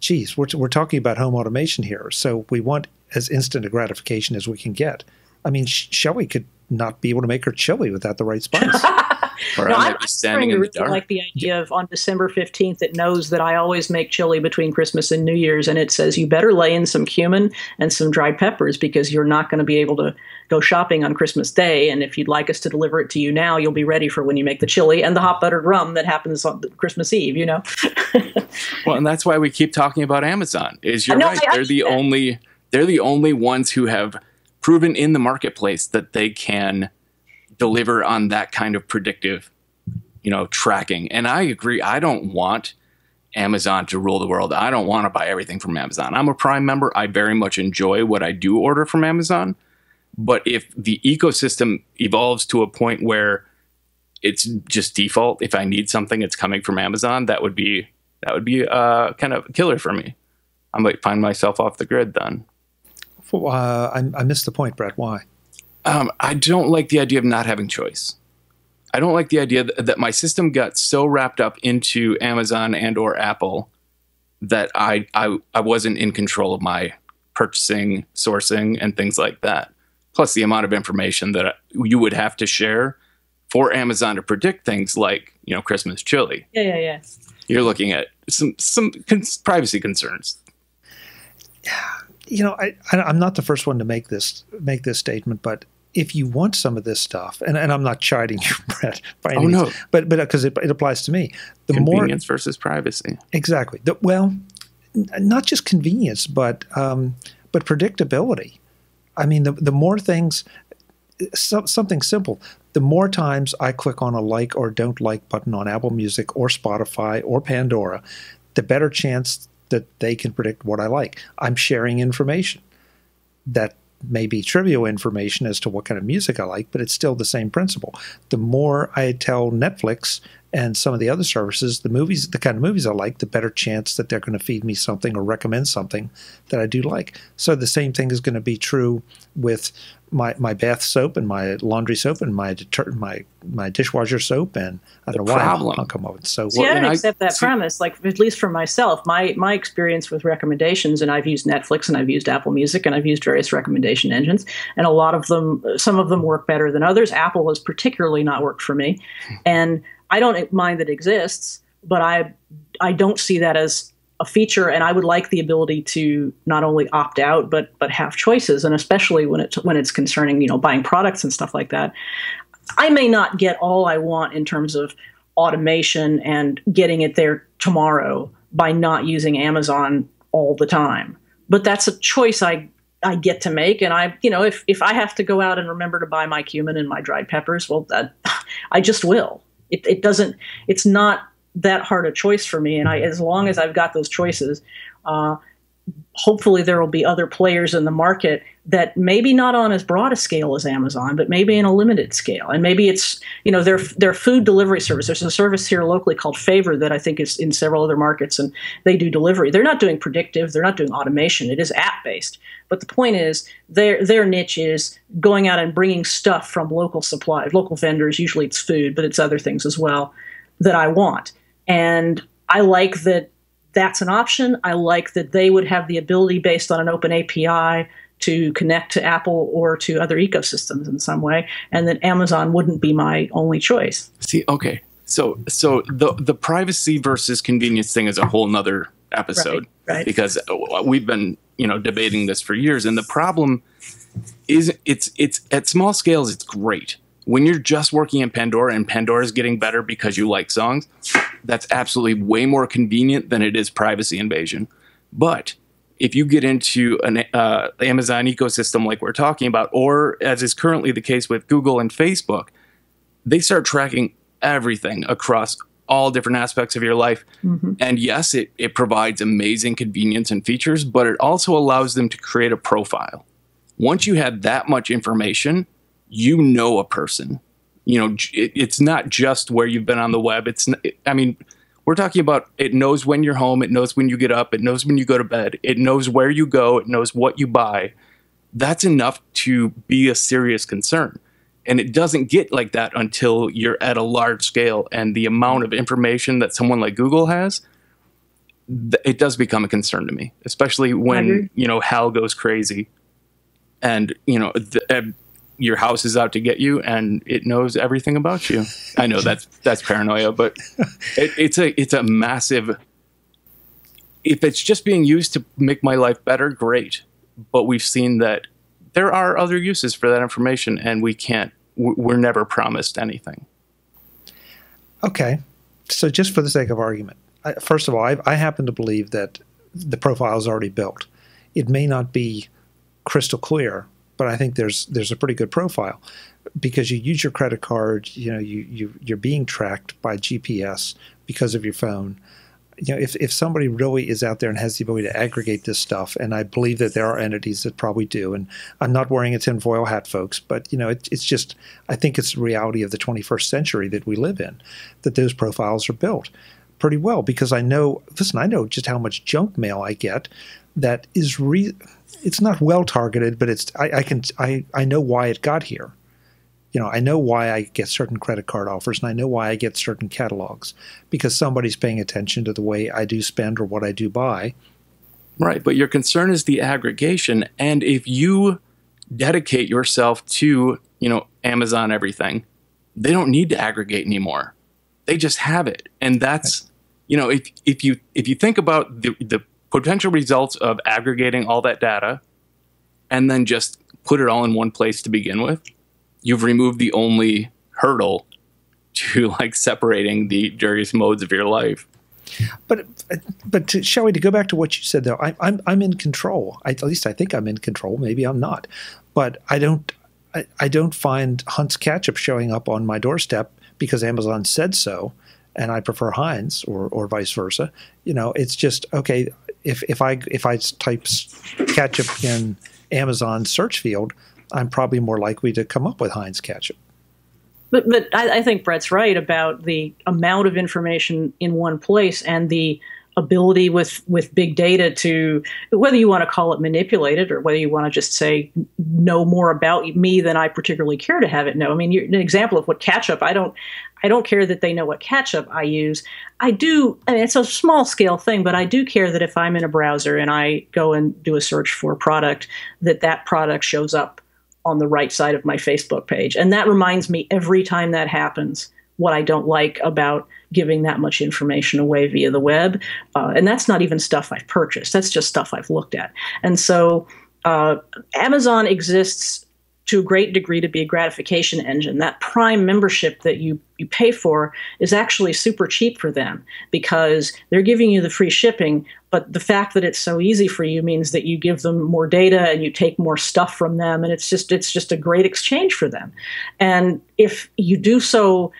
geez, we're talking about home automation here. So we want as instant a gratification as we can get. I mean, Shelley could not be able to make her chili without the right spice. Or no, I'm standing in the dark. I like the idea of on December 15th, it knows that I always make chili between Christmas and New Year's, and it says you better lay in some cumin and some dried peppers because you're not going to be able to go shopping on Christmas Day, and if you'd like us to deliver it to you now, you'll be ready for when you make the chili and the hot buttered rum that happens on Christmas Eve, you know? Well, and that's why we keep talking about Amazon, is you're right. They're the only ones who have proven in the marketplace that they can deliver on that kind of predictive, you know, tracking. And I agree. I don't want Amazon to rule the world. I don't want to buy everything from Amazon. I'm a Prime member. I very much enjoy what I do order from Amazon. But if the ecosystem evolves to a point where it's just default, if I need something, it's coming from Amazon, that would be kind of a killer for me. I might find myself off the grid then. I missed the point, Brett. Why? I don't like the idea of not having choice. I don't like the idea that my system got so wrapped up into Amazon and or Apple that I wasn't in control of my purchasing, sourcing, and things like that. Plus the amount of information that you would have to share for Amazon to predict things like, you know, Christmas chili. Yeah. You're looking at some privacy concerns. Yeah. You know, I'm not the first one to make this statement, but if you want some of this stuff, and I'm not chiding you, Brett, by any means, no. But because it applies to me, the convenience versus privacy, exactly. Well, not just convenience, but predictability. I mean, the more things, something simple. The more times I click on a like or don't like button on Apple Music or Spotify or Pandora, the better chance that they can predict what I like. I'm sharing information that may be trivial information as to what kind of music I like, but it's still the same principle. The more I tell Netflix and some of the other services, the kind of movies I like, the better chance that they're going to feed me something or recommend something that I do like. So the same thing is going to be true with my bath soap and my laundry soap and my dishwasher soap, and I don't know why I'll come up with soap. See, I don't accept that premise. Like, at least for myself, my experience with recommendations, and I've used Netflix and I've used Apple Music and I've used various recommendation engines, and a lot of them, some of them work better than others. Apple has particularly not worked for me, and I don't mind that it exists, but I don't see that as a feature, and I would like the ability to not only opt out but have choices, and especially when it's concerning, you know, buying products and stuff like that. I may not get all I want in terms of automation and getting it there tomorrow by not using Amazon all the time, but that's a choice I get to make, and I, you know, if I have to go out and remember to buy my cumin and my dried peppers, well, I just will. It doesn't. It's not that hard a choice for me, and as long as I've got those choices, hopefully there will be other players in the market that maybe not on as broad a scale as Amazon, but maybe in a limited scale. And maybe it's, you know, their food delivery service. There's a service here locally called Favor that I think is in several other markets, and they do delivery. They're not doing predictive. They're not doing automation. It is app-based. But the point is their niche is going out and bringing stuff from local supply, local vendors. Usually it's food, but it's other things as well that I want. And I like that that's an option. I like that they would have the ability, based on an open API, to connect to Apple or to other ecosystems in some way, and that Amazon wouldn't be my only choice. See, okay. So the privacy versus convenience thing is a whole nother episode, right. Because we've been, you know, debating this for years. And the problem is it's at small scales, it's great. When you're just working in Pandora and Pandora's getting better because you like songs, that's absolutely way more convenient than it is privacy invasion. But if you get into an Amazon ecosystem like we're talking about, or as is currently the case with Google and Facebook, they start tracking everything across all different aspects of your life. Mm-hmm. And yes, it provides amazing convenience and features, but it also allows them to create a profile. Once you have that much information, you know a person. You know, it's not just where you've been on the web. I mean, we're talking about it knows when you're home, it knows when you get up, it knows when you go to bed, it knows where you go, it knows what you buy. That's enough to be a serious concern. And it doesn't get like that until you're at a large scale. And the amount of information that someone like Google has, it does become a concern to me, especially when, you know, Hal goes crazy and, you know, your house is out to get you, and it knows everything about you. I know that's paranoia, but it's a massive. If it's just being used to make my life better, great. But we've seen that there are other uses for that information, and we're never promised anything. Okay, so just for the sake of argument, first of all, I happen to believe that the profile is already built. It may not be crystal clear, but I think there's a pretty good profile because you use your credit card. You know, you're being tracked by GPS because of your phone. You know, if somebody really is out there and has the ability to aggregate this stuff, and I believe that there are entities that probably do. And I'm not wearing a tinfoil hat, folks, but you know, it's just, I think it's the reality of the 21st century that we live in, that those profiles are built pretty well. Because I know, listen, I know just how much junk mail I get that is it's not well targeted, but it's I know why it got here. You know, I know why I get certain credit card offers, and I know why I get certain catalogs, because somebody's paying attention to the way I do spend or what I do buy. Right, but your concern is the aggregation, and if you dedicate yourself to, you know, Amazon everything, they don't need to aggregate anymore. They just have it. And that's right. You know, if you think about the potential results of aggregating all that data and then just put it all in one place to begin with, you've removed the only hurdle to like separating the various modes of your life. But Shelley, to go back to what you said though, I'm in control. At least I think I'm in control. Maybe I'm not, but I don't find Hunt's ketchup showing up on my doorstep because Amazon said so, and I prefer Heinz or vice versa. You know, it's just okay. If I type ketchup in Amazon's search field, I'm probably more likely to come up with Heinz ketchup. But I think Brett's right about the amount of information in one place and the ability with big data to, whether you want to call it manipulated or whether you want to just say know more about me than I particularly care to have it know. I mean, you're an example of what ketchup, I don't care that they know what ketchup I use. I mean, it's a small scale thing, but I do care that if I'm in a browser and I go and do a search for a product, that product shows up on the right side of my Facebook page. And that reminds me every time that happens what I don't like about giving that much information away via the web. And that's not even stuff I've purchased. That's just stuff I've looked at. And so Amazon exists to a great degree to be a gratification engine. That Prime membership that you pay for is actually super cheap for them because they're giving you the free shipping, but the fact that it's so easy for you means that you give them more data and you take more stuff from them, and it's just a great exchange for them. And if you do so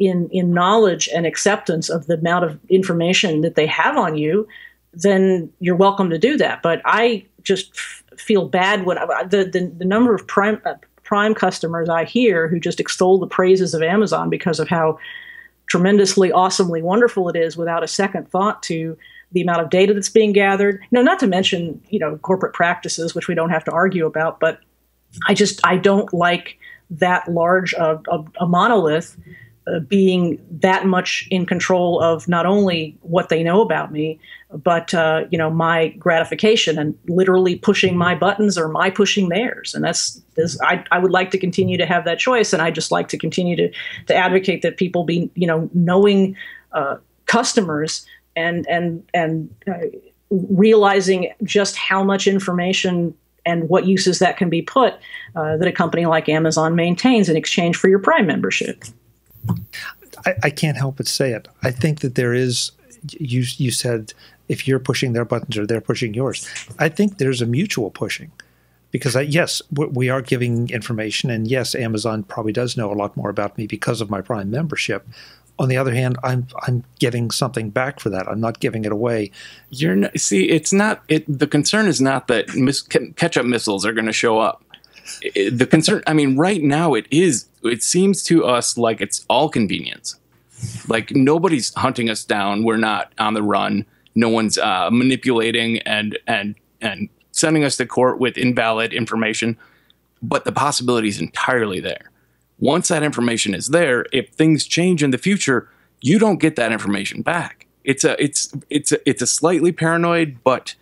in knowledge and acceptance of the amount of information that they have on you, then you're welcome to do that. But I just feel bad when the number of Prime customers I hear who just extol the praises of Amazon because of how tremendously, awesomely wonderful it is without a second thought to the amount of data that's being gathered. No, not to mention, you know, corporate practices, which we don't have to argue about, but I don't like that large of a monolith being that much in control of not only what they know about me, but, you know, my gratification and literally pushing my buttons or my pushing theirs. And I would like to continue to have that choice. And I just like to continue to advocate that people be, you know, knowing customers and realizing just how much information and what uses that can be put that a company like Amazon maintains in exchange for your Prime membership. I can't help but say it. I think that there is, you said, if you're pushing their buttons or they're pushing yours, I think there's a mutual pushing. Because, yes, we are giving information, and yes, Amazon probably does know a lot more about me because of my Prime membership. On the other hand, I'm getting something back for that. I'm not giving it away. You're not, see, it's not it. The concern is not that ketchup missiles are going to show up. The concern, I mean, right now it is. It seems to us like it's all convenience. Like nobody's hunting us down. We're not on the run. No one's manipulating and sending us to court with invalid information. But the possibility is entirely there. Once that information is there, if things change in the future, you don't get that information back. It's a slightly paranoid, but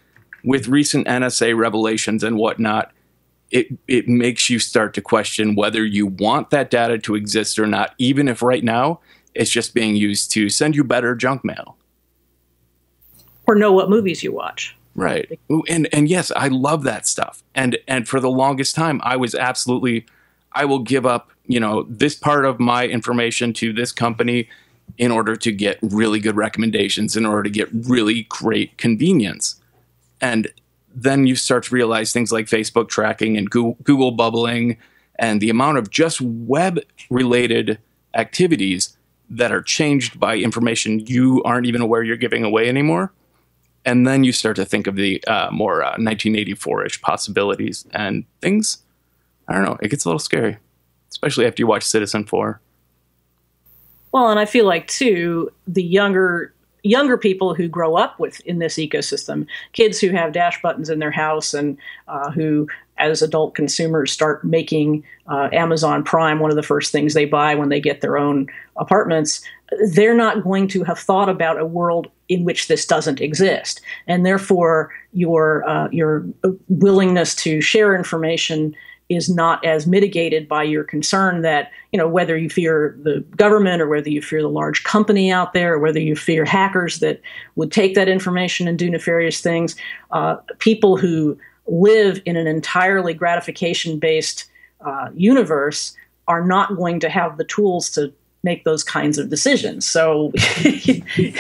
with recent NSA revelations and whatnot, it makes you start to question whether you want that data to exist or not, even if right now it's just being used to send you better junk mail. Or know what movies you watch. Right. And yes, I love that stuff. And for the longest time, I was absolutely, I will give up, you know, this part of my information to this company in order to get really good recommendations, in order to get really great convenience. And then you start to realize things like Facebook tracking and Google bubbling and the amount of just web-related activities that are changed by information you aren't even aware you're giving away anymore. And then you start to think of the more 1984-ish possibilities and things. I don't know. It gets a little scary, especially after you watch Citizen 4. Well, and I feel like, too, the younger people who grow up in this ecosystem, kids who have dash buttons in their house and who, as adult consumers, start making Amazon Prime one of the first things they buy when they get their own apartments, they're not going to have thought about a world in which this doesn't exist. And therefore, your willingness to share information is not as mitigated by your concern that, you know, whether you fear the government or whether you fear the large company out there, or whether you fear hackers that would take that information and do nefarious things. People who live in an entirely gratification-based universe are not going to have the tools to make those kinds of decisions. So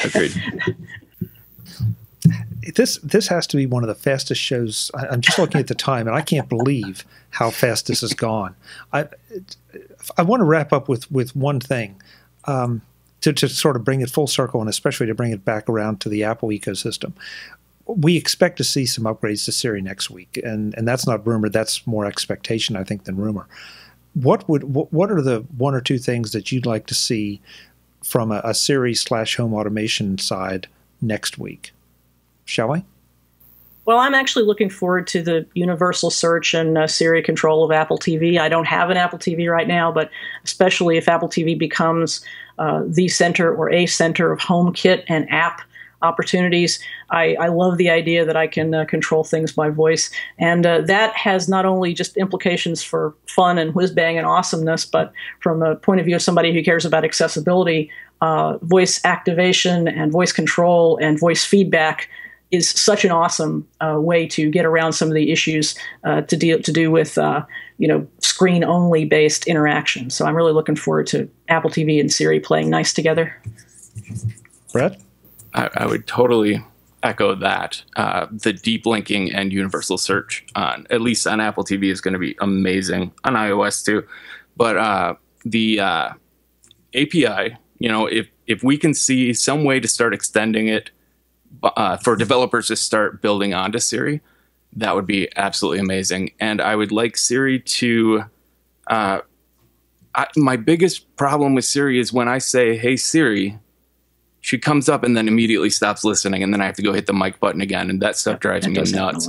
agreed. This has to be one of the fastest shows. I'm just looking at the time, and I can't believe how fast this has gone. I want to wrap up with one thing to sort of bring it full circle, and especially to bring it back around to the Apple ecosystem. We expect to see some upgrades to Siri next week, and that's not rumor. That's more expectation, I think, than rumor. What are the one or two things that you'd like to see from a Siri/home automation side next week? Shall I? Well, I'm actually looking forward to the universal search and Siri control of Apple TV. I don't have an Apple TV right now, but especially if Apple TV becomes the center or a center of HomeKit and app opportunities, I love the idea that I can control things by voice. And that has not only just implications for fun and whiz-bang and awesomeness, but from a point of view of somebody who cares about accessibility, voice activation and voice control and voice feedback is such an awesome way to get around some of the issues to do with you know, screen-only based interaction. So I'm really looking forward to Apple TV and Siri playing nice together. Brett? I would totally echo that. The deep linking and universal search, at least on Apple TV, is going to be amazing, on iOS too. But the API, you know, if we can see some way to start extending it for developers to start building onto Siri, that would be absolutely amazing. And I would like Siri to... my biggest problem with Siri is when I say, hey, Siri, she comes up and then immediately stops listening, and then I have to go hit the mic button again, and that stuff drives me nuts.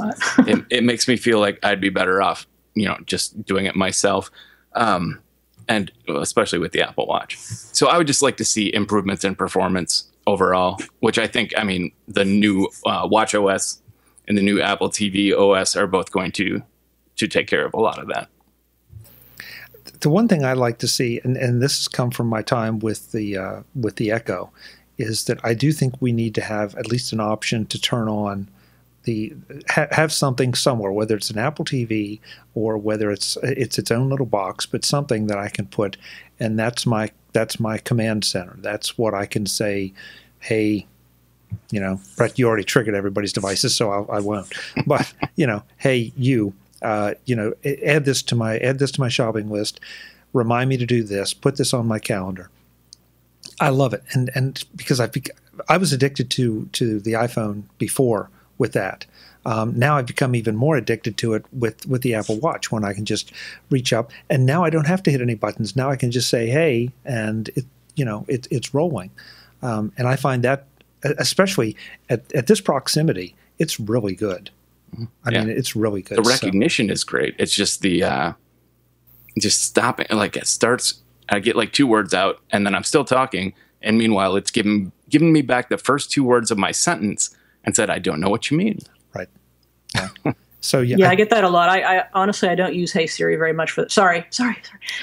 It makes me feel like I'd be better off, you know, just doing it myself, and especially with the Apple Watch. So I would just like to see improvements in performance overall, which I think, I mean, the new Watch OS and the new Apple TV OS are both going to take care of a lot of that. The one thing I like to see, and this has come from my time with the Echo, is that I do think we need to have at least an option to turn on the have something somewhere, whether it's an Apple TV or whether it's its own little box, but something that I can put, and that's my command center. That's what I can say, hey, you know, Brett, you already triggered everybody's devices, so I won't. But you know, hey, you. You know, add this to my shopping list. Remind me to do this. Put this on my calendar. I love it, and because I was addicted to the iPhone before with that. Now I've become even more addicted to it with the Apple Watch, when I can just reach up, and now I don't have to hit any buttons. Now I can just say hey, and it's rolling. And I find that, especially at this proximity, it's really good. I mean, it's really good. The recognition is great. It's just the just stopping. Like it starts, I get like 2 words out, and then I'm still talking. And meanwhile, it's giving me back the first 2 words of my sentence and said, "I don't know what you mean." Right. Yeah. So yeah. Yeah, I get that a lot. I honestly, I don't use Hey Siri very much for that. Sorry.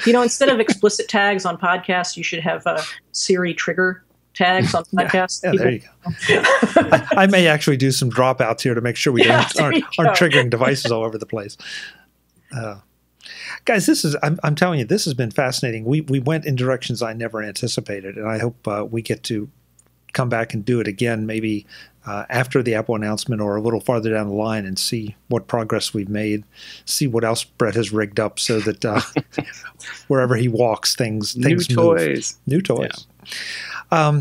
You know, instead of explicit tags on podcasts, you should have Siri trigger tags on podcasts. Yeah, there you go. Yeah. I may actually do some dropouts here to make sure we aren't triggering devices all over the place. Guys, this is, I'm telling you, this has been fascinating. We went in directions I never anticipated, and I hope we get to come back and do it again, maybe after the Apple announcement or a little farther down the line, and see what progress we've made, see what else Brett has rigged up so that wherever he walks, things move. New toys. Yeah.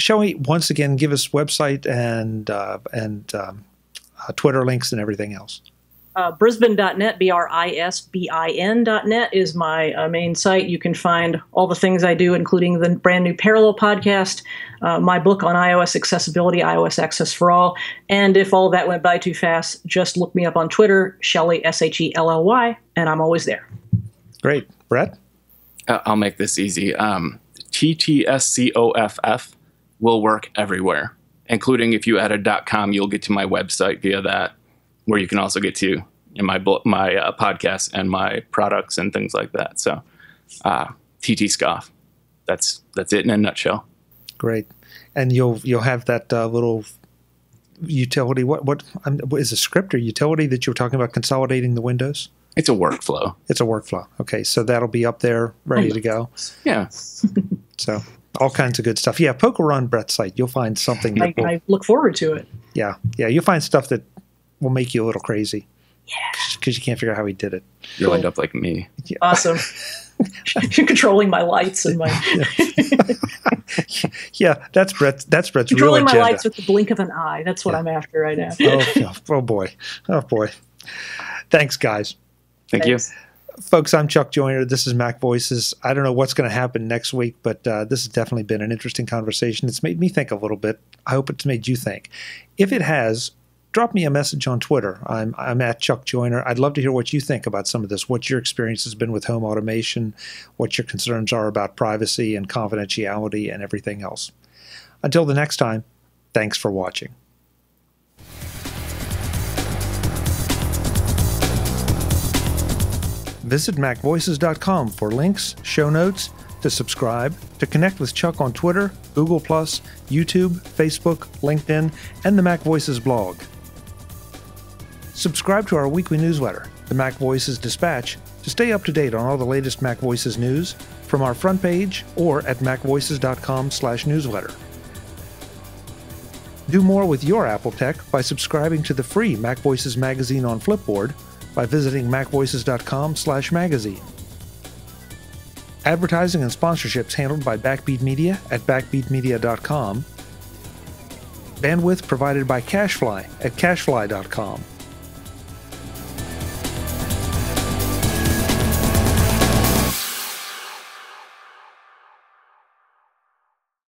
Shelley, once again, give us website and Twitter links and everything else. Brisbin.net, BRISBIN.net is my main site. You can find all the things I do, including the brand new Parallel podcast, my book on iOS accessibility, iOS Access for All. And if all that went by too fast, just look me up on Twitter, Shelley, S-H-E-L-L-Y, and I'm always there. Great. Brett? I'll make this easy. TTSCOFF will work everywhere, including if you add a .com, you'll get to my website via that, where you can also get to my podcasts and my products and things like that. So TTSCOFF, that's it in a nutshell. Great. And you'll have that little utility. What is a script or utility that you were talking about consolidating the windows? It's a workflow. It's a workflow. Okay, so that'll be up there, ready to go. Yeah. So all kinds of good stuff. Yeah, poke around Brett's site. You'll find something. I look forward to it. Yeah, yeah. You'll find stuff that will make you a little crazy. Yeah. Because you can't figure out how he did it. You'll end up like me. Yeah. Awesome. You're controlling my lights and my. Yeah, that's Brett's. That's Brett's. Controlling my lights with the blink of an eye. That's what I'm after right now. Oh boy. Oh boy. Thanks, guys. Thanks. Folks, I'm Chuck Joiner. This is Mac Voices. I don't know what's going to happen next week, but this has definitely been an interesting conversation. It's made me think a little bit. I hope it's made you think. If it has, drop me a message on Twitter. I'm at Chuck Joiner. I'd love to hear what you think about some of this, what your experience has been with home automation, what your concerns are about privacy and confidentiality and everything else. Until the next time, thanks for watching. Visit MacVoices.com for links, show notes, to subscribe, to connect with Chuck on Twitter, Google+, YouTube, Facebook, LinkedIn, and the Mac Voices blog. Subscribe to our weekly newsletter, the Mac Voices Dispatch, to stay up to date on all the latest Mac Voices news from our front page or at MacVoices.com/newsletter. Do more with your Apple tech by subscribing to the free Mac Voices magazine on Flipboard, by visiting macvoices.com/magazine. Advertising and sponsorships handled by Backbeat Media at backbeatmedia.com. Bandwidth provided by CacheFly at cachefly.com.